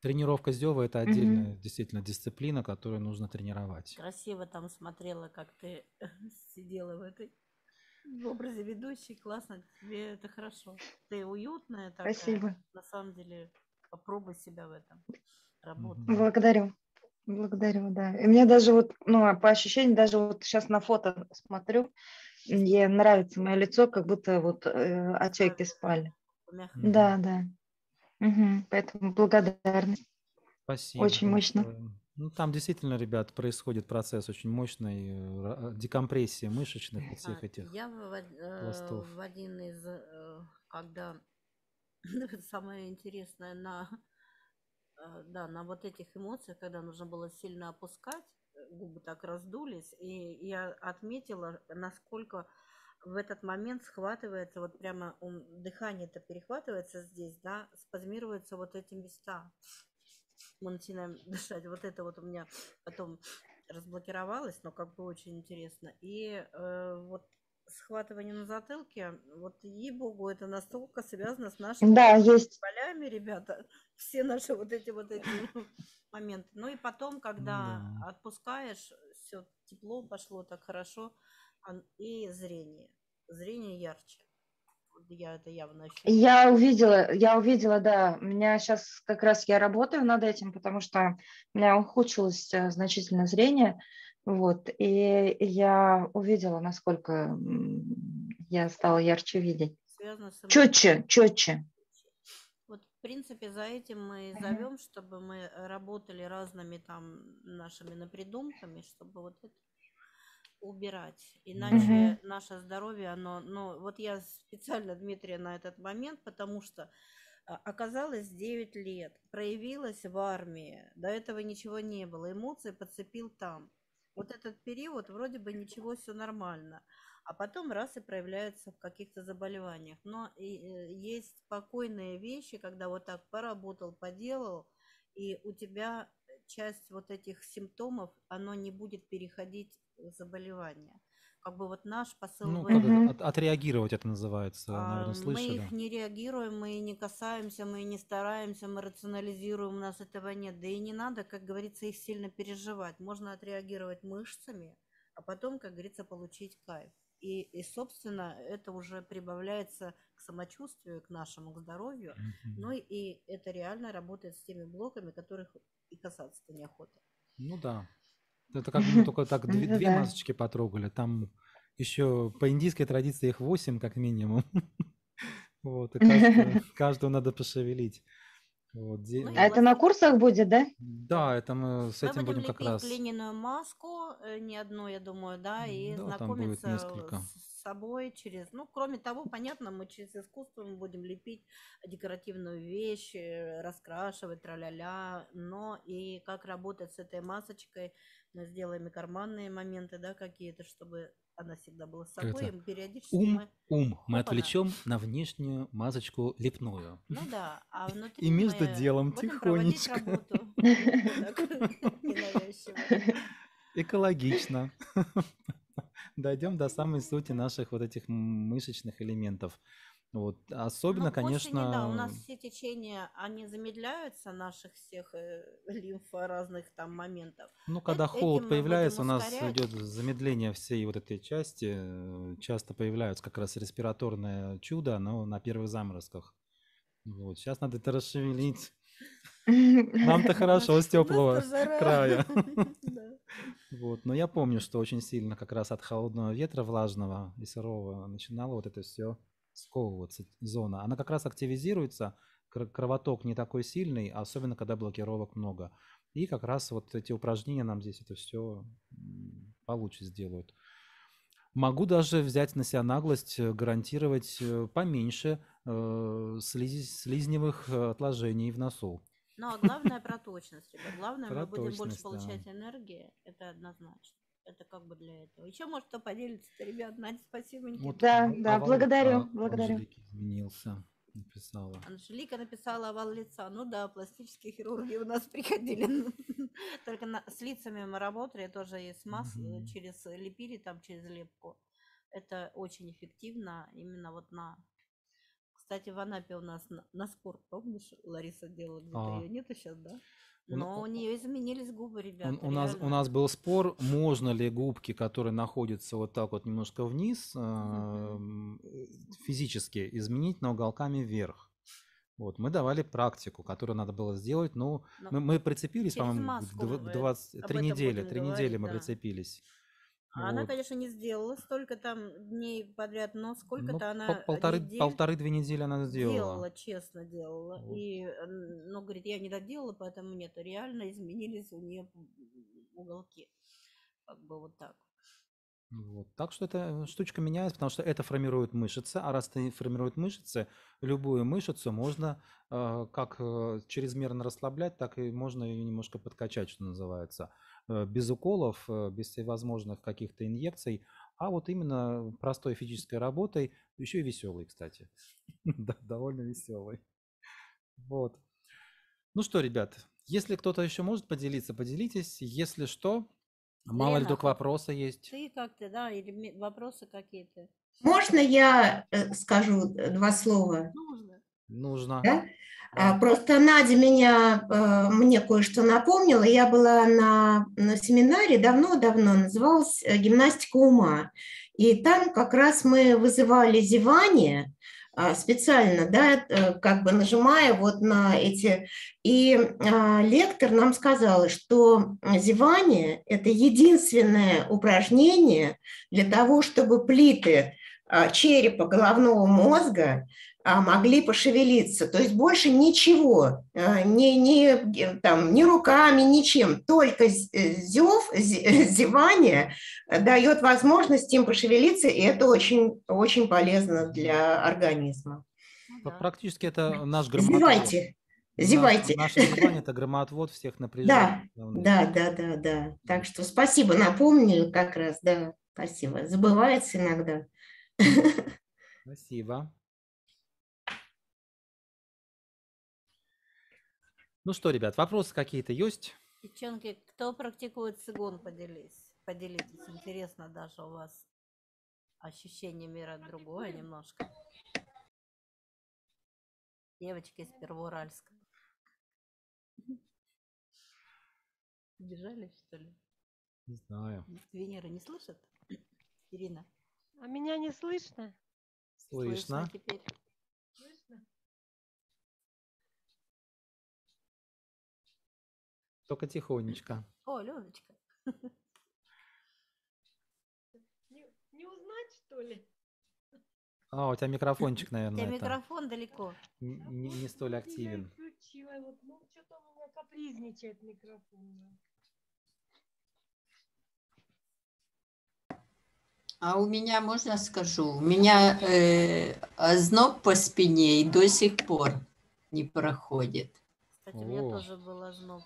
Тренировка зева – это отдельная действительно дисциплина, которую нужно тренировать. Красиво там смотрела, как ты сидела в этой. В образе ведущей, классно, тебе это хорошо. Ты уютная такая. Спасибо. На самом деле, попробуй себя в этом. Работай. Благодарю. Благодарю, да. И мне даже вот, ну, по ощущениям, даже вот сейчас на фото смотрю, мне нравится мое лицо, как будто вот отеки спали. Мягко. Да, да. Угу. Поэтому благодарность. Спасибо. Очень мощно. Ну, там действительно, ребят, происходит процесс очень мощной декомпрессии мышечных и всех этих пластов. В один из, когда, самое интересное, на вот этих эмоциях, когда нужно было сильно опускать, губы так раздулись, и я отметила, насколько в этот момент схватывается, вот прямо дыхание-то перехватывается здесь, да, спазмируются вот эти места. Мы начинаем дышать. Вот это вот у меня потом разблокировалось, но как бы очень интересно. И вот схватывание на затылке, вот ей-богу, это настолько связано с нашими полями, ребята. Все наши вот эти моменты. Ну и потом, когда отпускаешь, все тепло пошло так хорошо, и зрение. Зрение ярче. Я это явно ощущаю. Я увидела, да. У меня сейчас как раз я работаю над этим, потому что у меня ухудшилось значительно зрение. Вот, и я увидела, насколько я стала ярче видеть. Четче. Вот, в принципе, за этим мы и зовем, чтобы мы работали разными там нашими напридумками, чтобы вот это убирать. Иначе наше здоровье, оно... Ну, вот я специально, Дмитрия, на этот момент, потому что оказалось 9 лет, проявилась в армии, до этого ничего не было, эмоции подцепил там. Вот этот период вроде бы ничего, все нормально, а потом раз и проявляется в каких-то заболеваниях. Но есть спокойные вещи, когда вот так поработал, поделал, и у тебя часть вот этих симптомов, оно не будет переходить в заболевание. Как бы вот наш посыл... Ну, отреагировать это называется, наверное, слышали. Мы их не реагируем, мы не касаемся, мы не стараемся, мы рационализируем, у нас этого нет. Да и не надо, как говорится, их сильно переживать. Можно отреагировать мышцами, а потом, как говорится, получить кайф. И собственно, это уже прибавляется к самочувствию, к нашему, к здоровью. Ну и это реально работает с теми блоками, которых и касаться-то неохота. Ну да. Это как мы только так две масочки потрогали. Там еще по индийской традиции их 8 как минимум. Вот, и каждого надо пошевелить. Вот. А это на курсах будет, да? Да, это мы с этим будем как раз. Мы будем лепить глиняную маску, не одну, я думаю, да, и знакомиться с собой через... Ну, кроме того, понятно, мы через искусство будем лепить декоративную вещь, раскрашивать, тра-ля-ля, но и как работать с этой масочкой, мы сделаем и карманные моменты, да, какие-то, чтобы она всегда была с собой, и периодически мы отвлечем на внешнюю масочку лепную. Ну да, а внутри и между делом тихонечко. Экологично. Дойдем до самой сути наших вот этих мышечных элементов. Вот. Особенно, конечно... Да, у нас все течения, они замедляются, наших всех лимфа разных там моментов. Ну, когда холод появляется, у нас идет замедление всей вот этой части. Часто появляются как раз респираторное чудо, но на первых заморозках. Вот. Сейчас надо это расшевелить. Нам-то хорошо с теплого края. Вот. Но я помню, что очень сильно как раз от холодного ветра, влажного и сырого начинало вот это все... сковываться зона. Она как раз активизируется, кровоток не такой сильный, особенно когда блокировок много. И как раз вот эти упражнения нам здесь это все получше сделают. Могу даже взять на себя наглость, гарантировать поменьше слизневых отложений в носу. Ну, а главное проточность, ребят. Главное, мы будем больше получать энергии, это однозначно. Это как бы для этого. Еще может кто поделится-то, ребят. Надя, спасибо. Вот, да, да, благодарю. Анжелика изменился, написала. Анжелика написала овал лица. Ну да, пластические хирурги у нас приходили. Только с лицами мы работали, тоже есть масло, через лепили там, через лепку. Это очень эффективно именно вот на... Кстати, в Анапе у нас на спорт, помнишь, Лариса делала, где-то ее нету сейчас, да? Но у нее изменились губы, ребята. У нас был спор, можно ли губки, которые находятся вот так вот немножко вниз, физически изменить на уголками вверх. Вот, мы давали практику, которую надо было сделать, но мы прицепились, по-моему, 3 недели мы прицепились. Вот. Она, конечно, не сделала столько там дней подряд, но сколько-то она полторы-две недели она сделала, честно делала. Вот. И, но говорит, я не доделала, поэтому нет, реально изменились у нее уголки, как бы вот так. Вот. Так что эта штучка меняется, потому что это формирует мышцы, а раз это формирует мышцы, любую мышцу можно как чрезмерно расслаблять, так и можно ее немножко подкачать, что называется, без уколов, без всевозможных каких-то инъекций, а вот именно простой физической работой, еще и веселой, кстати, довольно веселой. Вот. Ну что, ребят, если кто-то еще может поделиться, поделитесь, если что. Мало ли только вопросы есть. Ты как-то, да, или вопросы какие-то. Можно я скажу два слова? Нужно. Нужно. Да? Да. Просто Надя мне кое-что напомнила. Я была на семинаре давно-давно, называлась «Гимнастика ума». И там как раз мы вызывали зевание специально, да, как бы нажимая вот на эти. И лектор нам сказал, что зевание – это единственное упражнение для того, чтобы плиты черепа головного мозга могли пошевелиться. То есть больше ничего, ни руками, ничем. Только зевание дает возможность им пошевелиться, и это очень, очень полезно для организма. Практически это наш громоотвод. Зевайте. Зевайте. Наше зевание – это громоотвод всех напряжений. Да. Так что спасибо, напомнили как раз, да, спасибо. Забывается иногда. Спасибо. Ну что, ребят, вопросы какие-то есть? Девчонки, кто практикует цигун, поделитесь. Интересно даже у вас ощущение мира другое немножко. Девочки из Первоуральска. Убежали, что ли? Не знаю. Венера не слышит? Ирина. А меня не слышно? Слышно. Теперь. Слышно? Только тихонечко. О, Лёвочка. Не узнать, что ли? А, у тебя микрофончик, наверное. У тебя микрофон далеко. Не столь активен. Я включила, ну, что-то у меня капризничает микрофон. А у меня, можно скажу, у меня озноб по спине и до сих пор не проходит. Кстати, у меня тоже был озноб.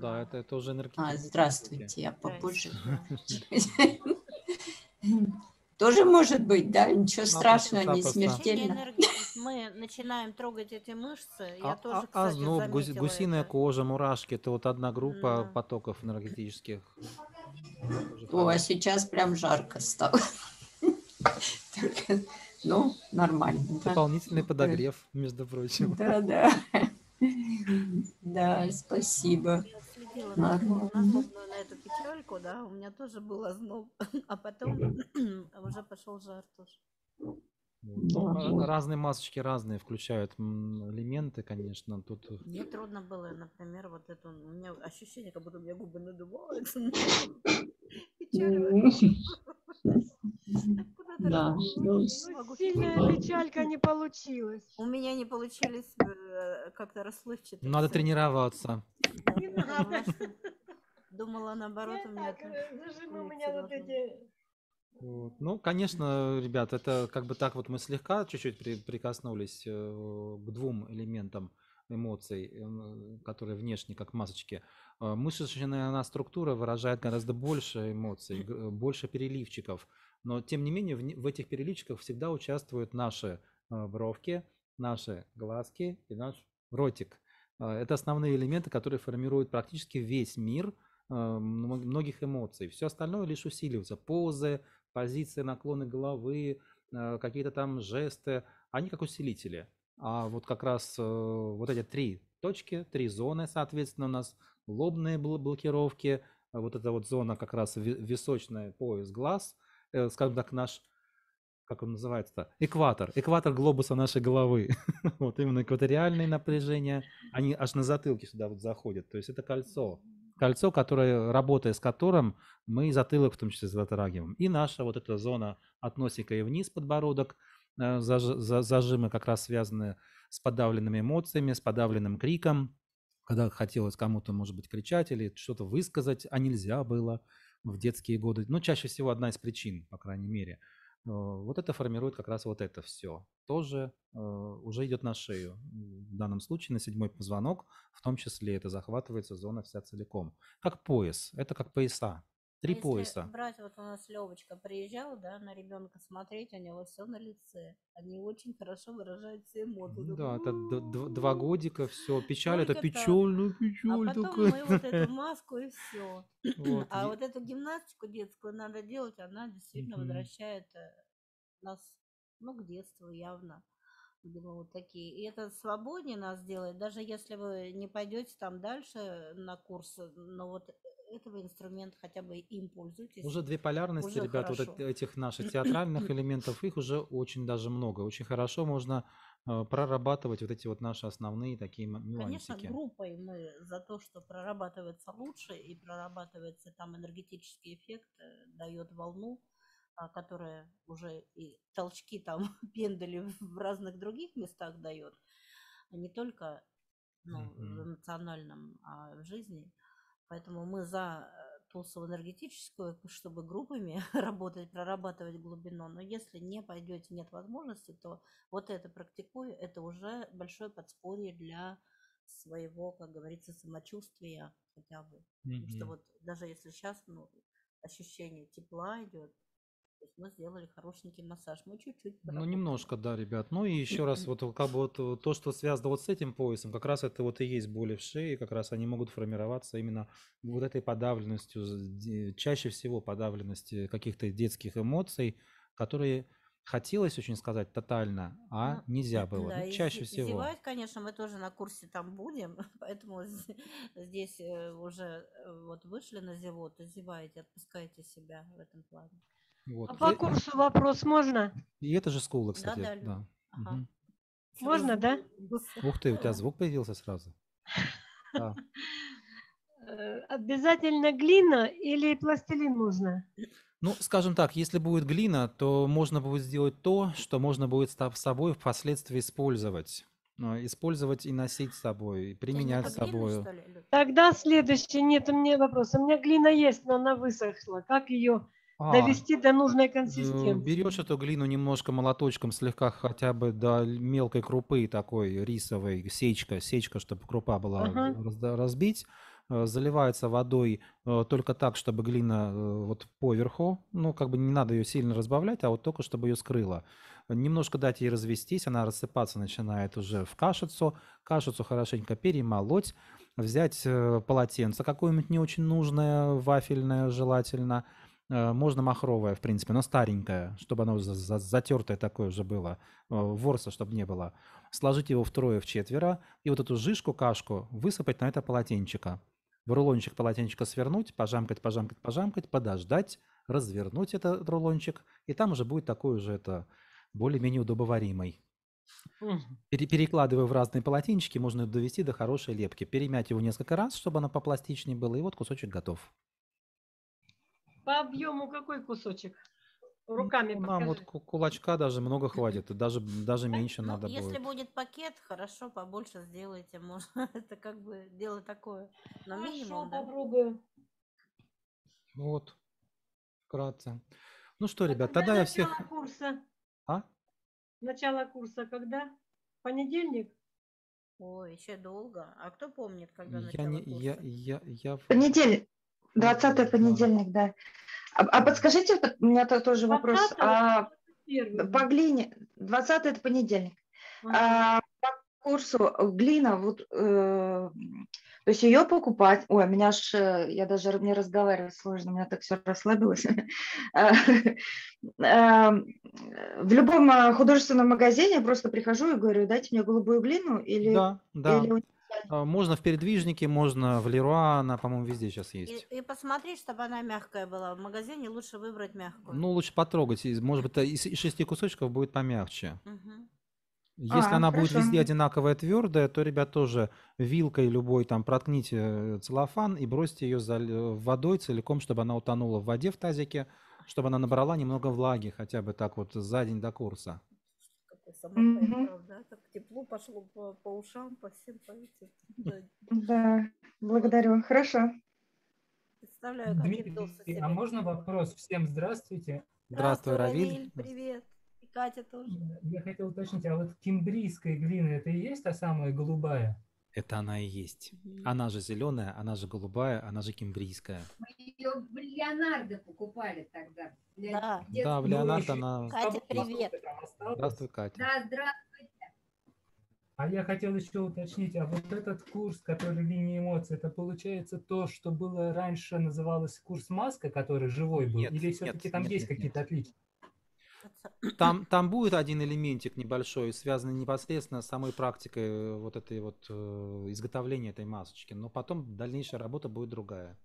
Да, это уже энергетика. Здравствуйте, я попозже. Тоже может быть, да? Ничего страшного, не смертельно. Мы начинаем трогать эти мышцы. Я тоже, кстати, заметила это. Гусиная кожа, мурашки, это вот одна группа потоков энергетических. О, а сейчас прям жарко стало. Ну, нормально. Дополнительный подогрев, между прочим. Да. Да, спасибо. Я следила на эту печальку, да, у меня тоже был озноб, а потом уже пошел жар тоже. Разные масочки разные включают элементы, конечно. Тут... Мне трудно было, например, вот это, у меня ощущение, как будто у меня губы надуваются. Да. Сильная печалька не получилась. У меня не получились как-то расслышчатые. Надо тренироваться. Не надо. Думала, наоборот, у меня... Зажимы у меня вот эти... Вот. Ну, конечно, ребят, это как бы так вот мы слегка чуть-чуть прикоснулись к двум элементам эмоций, которые внешне, как масочки. Мышечная структура выражает гораздо больше эмоций, больше переливчиков. Но, тем не менее, в этих переливчиках всегда участвуют наши бровки, наши глазки и наш ротик. Это основные элементы, которые формируют практически весь мир многих эмоций. Все остальное лишь усиливается. Позы, позиции, наклоны головы, какие-то там жесты, они как усилители. А вот как раз вот эти три точки, три зоны, соответственно, у нас лобные блокировки, вот эта вот зона как раз височная, пояс глаз, скажем так, наш, как он называется-то, экватор глобуса нашей головы. Вот именно экваториальные напряжения, они аж на затылке сюда вот заходят, то есть это кольцо. кольцо, которое, работая с которым, мы затылок в том числе затрагиваем. И наша вот эта зона от носика и вниз подбородок, зажимы как раз связаны с подавленными эмоциями, с подавленным криком, когда хотелось кому-то, может быть, кричать или что-то высказать, а нельзя было в детские годы. Но чаще всего одна из причин, по крайней мере. Вот это формирует как раз вот это все. Тоже уже идет на шею. В данном случае на седьмой позвонок, в том числе это захватывается зона вся целиком. Как пояс. Это как пояса. Три если пояса. Брать, вот у нас Лёвочка приезжал, да, на ребенка смотреть, у него все на лице. Они очень хорошо выражают все эмоции. Да, это 2 годика, все. Печаль, только это печаль, ну печаль. А потом такая. Мы вот эту маску и все. Вот. А вот эту гимнастику детскую надо делать, она действительно возвращает нас, ну, к детству явно. Думаю, вот такие. И это свободнее нас делает, даже если вы не пойдете там дальше на курс, но вот этого инструмента хотя бы им пользуйтесь. Уже 2 полярности, ребят, хорошо. Вот этих наших театральных элементов, их уже очень даже много. Очень хорошо можно прорабатывать вот эти вот наши основные такие нюансики. Конечно, группой мы за то, что прорабатывается лучше и прорабатывается там энергетический эффект, дает волну, которая уже и толчки там пендали в разных других местах дает, а не только в эмоциональном, а в жизни. Поэтому мы за тусу энергетическую, чтобы группами работать, прорабатывать глубину. Но если не пойдете, нет возможности, то вот это практикую, это уже большое подспорье для своего, как говорится, самочувствия хотя бы. Потому что вот даже если сейчас ощущение тепла идет, то есть мы сделали хорошенький массаж. Мы чуть-чуть. Ну, немножко, да, ребят. Ну и еще раз, вот как бы вот то, что связано вот с этим поясом, как раз это вот и есть боли в шее, как раз они могут формироваться именно вот этой подавленностью, чаще всего подавленностью каких-то детских эмоций, которые хотелось очень сказать тотально, а нельзя было. Да, ну, чаще всего. Зевать, конечно, мы тоже на курсе там будем, поэтому здесь уже вот вышли на зевоту, зеваете, отпускаете себя в этом плане. Вот. А по курсу вопрос можно? И это же школа, кстати. Да, да. Ага. Угу. Можно, да? Ух ты, у тебя звук появился сразу. Да. Обязательно глина или пластилин нужно? Ну, скажем так, если будет глина, то можно будет сделать то, что можно будет с собой впоследствии использовать. Использовать и носить с собой, и применять с собой. Тогда следующий. Нет, у меня вопрос. У меня глина есть, но она высохла. Как ее... довести до нужной консистенции. Берешь эту глину немножко молоточком, слегка хотя бы до мелкой крупы такой рисовой, сечка, чтобы крупа была разбить. Заливается водой только так, чтобы глина вот поверху, ну как бы не надо ее сильно разбавлять, а вот только чтобы ее скрыло. Немножко дать ей развестись, она рассыпаться начинает уже в кашицу. Кашицу хорошенько перемолоть, взять полотенце какое-нибудь не очень нужное, вафельное желательно. Можно махровое, в принципе, но старенькое, чтобы оно затертое такое уже было, ворса, чтобы не было. Сложить его втрое-вчетверо и вот эту жижку, кашку высыпать на это полотенчико. В рулончик полотенчика свернуть, пожамкать, подождать, развернуть этот рулончик, и там уже будет такой уже это более-менее удобоваримый. Перекладывая в разные полотенчики, можно довести до хорошей лепки. Перемять его несколько раз, чтобы оно попластичнее было, и вот кусочек готов. По объему какой кусочек? Руками покажи. Вот кулачка даже много хватит, даже меньше надо будет. Если будет пакет, хорошо, побольше сделайте. Можно. Это как бы дело такое. Но минимум, да? Попробую. Вот, вкратце. Ну что, ребят, тогда я всех... Курса? А? Начало курса когда? Понедельник? Ой, еще долго. А кто помнит, когда начало курса? Я... Понедельник. 20 понедельник, да. А подскажите, у меня тоже вопрос. По глине, 20 это понедельник. По курсу глина, вот, то есть ее покупать, ой, меня аж, я даже не разговаривать сложно, у меня так все расслабилось. В любом художественном магазине я просто прихожу и говорю, дайте мне голубую глину или... Можно в передвижнике, можно в Леруа, она, по-моему, везде сейчас есть. И посмотри, чтобы она мягкая была. В магазине лучше выбрать мягкую. Ну, лучше потрогать. Может быть, из 6 кусочков будет помягче. Если она хорошо. Будет везде одинаковая твердая, то, ребят, тоже вилкой любой там проткните целлофан и бросьте ее водой целиком, чтобы она утонула в воде в тазике, чтобы она набрала немного влаги хотя бы так вот за день до курса. Поехала, да? Так тепло пошло по ушам, по всем поэтам. Да, благодарю. Хорошо. Представляю, как Дмитрий, а можно вопрос? Всем здравствуйте. Здравствуй, Равиль. Привет. И Катя тоже. Я хотел уточнить, а вот кембрийская глина, это и есть та самая голубая? Это она и есть. Она же зеленая, она же голубая, она же кембрийская. Мы ее в Леонардо покупали тогда. Да, да, в Леонардо она... Катя, привет. Здравствуй, Катя. Да, здравствуйте. А я хотел еще уточнить, а вот этот курс, который линия эмоций, это получается то, что было раньше называлось курс маска, который живой был? Нет, или все-таки там нет, есть какие-то отличия? Там будет один элементик небольшой, связанный непосредственно с самой практикой вот этой вот изготовления этой масочки, но потом дальнейшая работа будет другая.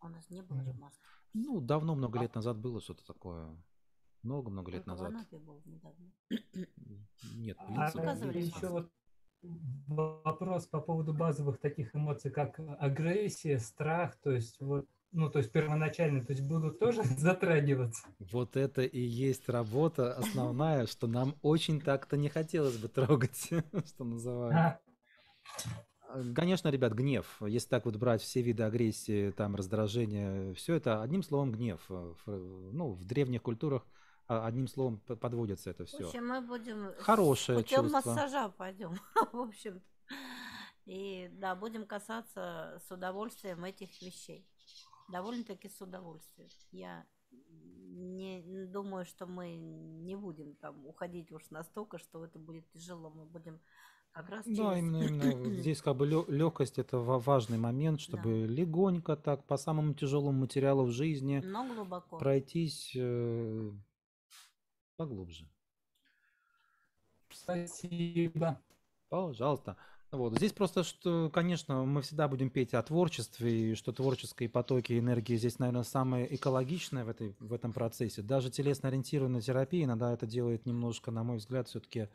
У нас не было же маски. Ну, давно, много лет назад было что-то такое. Много-много лет назад. Нет, еще вот вопрос по поводу базовых таких эмоций, как агрессия, страх, то есть вот. Ну, то есть первоначально, то есть будут тоже затрагиваться. Вот это и есть работа основная, что нам очень так-то не хотелось бы трогать, что называют. Конечно, ребят, гнев. Если так вот брать все виды агрессии, там раздражение, все это одним словом гнев. Ну, в древних культурах одним словом подводится это все. В общем, мы будем... Хорошее чувство. Путем массажа пойдем, в общем. И да, будем касаться с удовольствием этих вещей. Довольно-таки с удовольствием. Я не думаю, что мы не будем там уходить уж настолько, что это будет тяжело. Мы будем как раз через... Да, именно. Здесь как бы легкость – это важный момент, чтобы да. легонько так по самому тяжелому материалу в жизни пройтись поглубже. Спасибо. Пожалуйста. Вот. Здесь просто, что, конечно, мы всегда будем петь о творчестве, и что творческие потоки энергии здесь, наверное, самое экологичное в этом процессе. Даже телесно-ориентированная терапия иногда это делает немножко, на мой взгляд, все-таки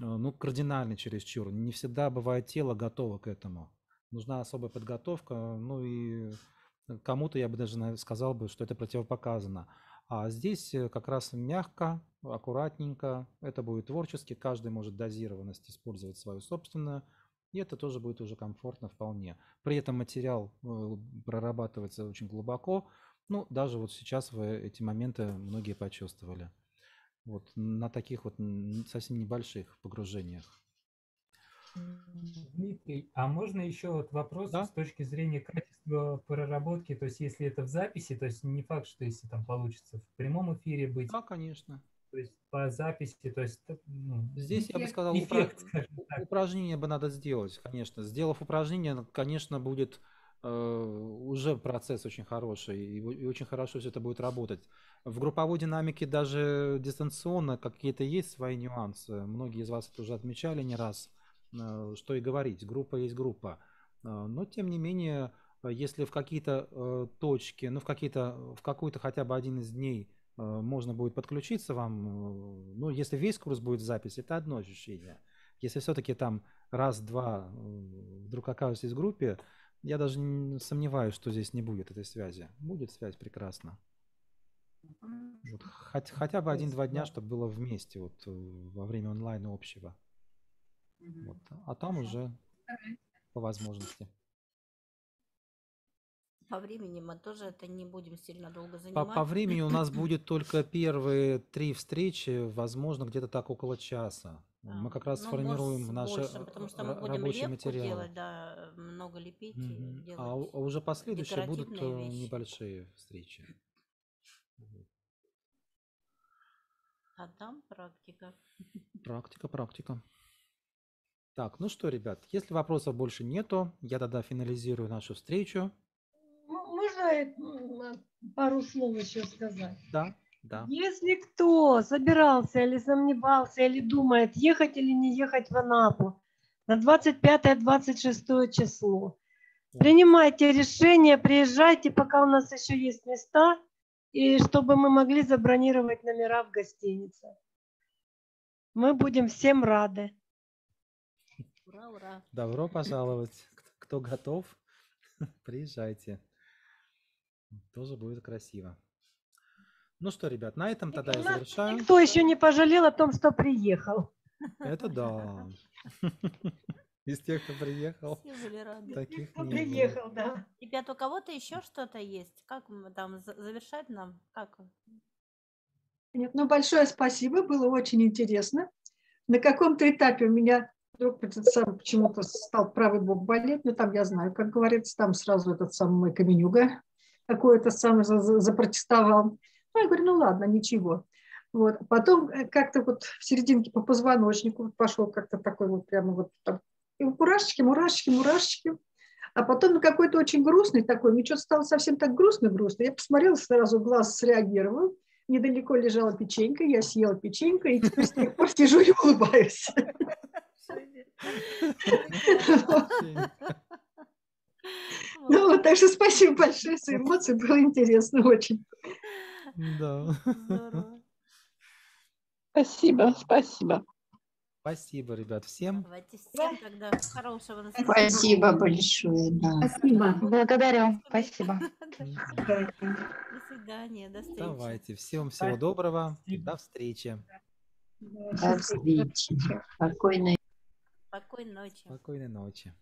ну, кардинально чересчур. Не всегда бывает тело готово к этому. Нужна особая подготовка, ну и кому-то я бы даже сказал бы, что это противопоказано. А здесь как раз мягко, аккуратненько, это будет творчески, каждый может дозированность использовать свою собственную. И это тоже будет уже комфортно вполне. При этом материал прорабатывается очень глубоко. Ну, даже вот сейчас вы эти моменты многие почувствовали. Вот на таких вот совсем небольших погружениях. Дмитрий, а можно еще вот вопрос да? с точки зрения качества проработки? То есть если это в записи, то есть не факт, что если там получится в прямом эфире быть. Да, конечно. То есть по записи, то есть... Ну, здесь, я бы сказал, упражнение бы надо сделать, конечно. Сделав упражнение, конечно, будет уже процесс очень хороший, и очень хорошо все это будет работать. В групповой динамике даже дистанционно какие-то есть свои нюансы. Многие из вас это уже отмечали не раз, что и говорить. Группа есть группа. Но, тем не менее, если в какие-то точки, ну, в какой-то хотя бы один из дней можно будет подключиться вам, ну, если весь курс будет в записи, это одно ощущение. Если все-таки там раз-два вдруг окажетесь в группе, я даже сомневаюсь, что здесь не будет этой связи. Будет связь прекрасно. Вот. Хотя бы один-два дня, чтобы было вместе вот, во время онлайна общего. Вот. А там уже по возможности. По времени мы тоже это не будем сильно долго заниматься. По времени у нас будет только первые 3 встречи, возможно, где-то так около часа. Мы как раз сформируем наши рабочие материалы. Делать, да, много лепить, а уже последующие будут вещи. Небольшие встречи. А там практика. Практика. Так, ну что, ребят, если вопросов больше нету, я тогда финализирую нашу встречу. Можно пару слов еще сказать? Да. Если кто собирался или сомневался, или думает, ехать или не ехать в Анапу на 25-26 число, принимайте решение, приезжайте, пока у нас еще есть места, и чтобы мы могли забронировать номера в гостинице. Мы будем всем рады. Ура, ура. Добро пожаловать. Кто готов, приезжайте. Тоже будет красиво. Ну что, ребят, на этом тогда и завершаем. Никто еще не пожалел о том, что приехал. Это да. Из тех, кто приехал, таких кто приехал, да. Ребят, у кого-то еще что-то есть? Как там завершать нам? Как? Нет, ну большое спасибо, было очень интересно. На каком-то этапе у меня вдруг почему-то стал правый бок болеть, но там я знаю, как говорится, там сразу этот самый Каменюга какой-то сам запротестовал. Ну, я говорю, ну ладно, ничего. Вот. Потом как-то вот в серединке по позвоночнику пошел как-то такой вот прямо вот там. И мурашечки, мурашечки, мурашечки. А потом на какой-то очень грустный такой. Мне что-то стало совсем так грустно-грустно. Я посмотрела, сразу глаз среагировал. Недалеко лежала печенька, я съела печеньку, и теперь с тех пор сижу и улыбаюсь. Ну вот, так что спасибо большое за эмоции, было интересно очень. Да. Спасибо, спасибо. Спасибо, ребят, всем. Давайте всем тогда хорошего настроения. Спасибо большое. Да. Спасибо. Благодарю. Спасибо. До свидания. До встречи. Давайте. Всем всего доброго. До встречи. До встречи. Спокойной ночи. Спокойной ночи.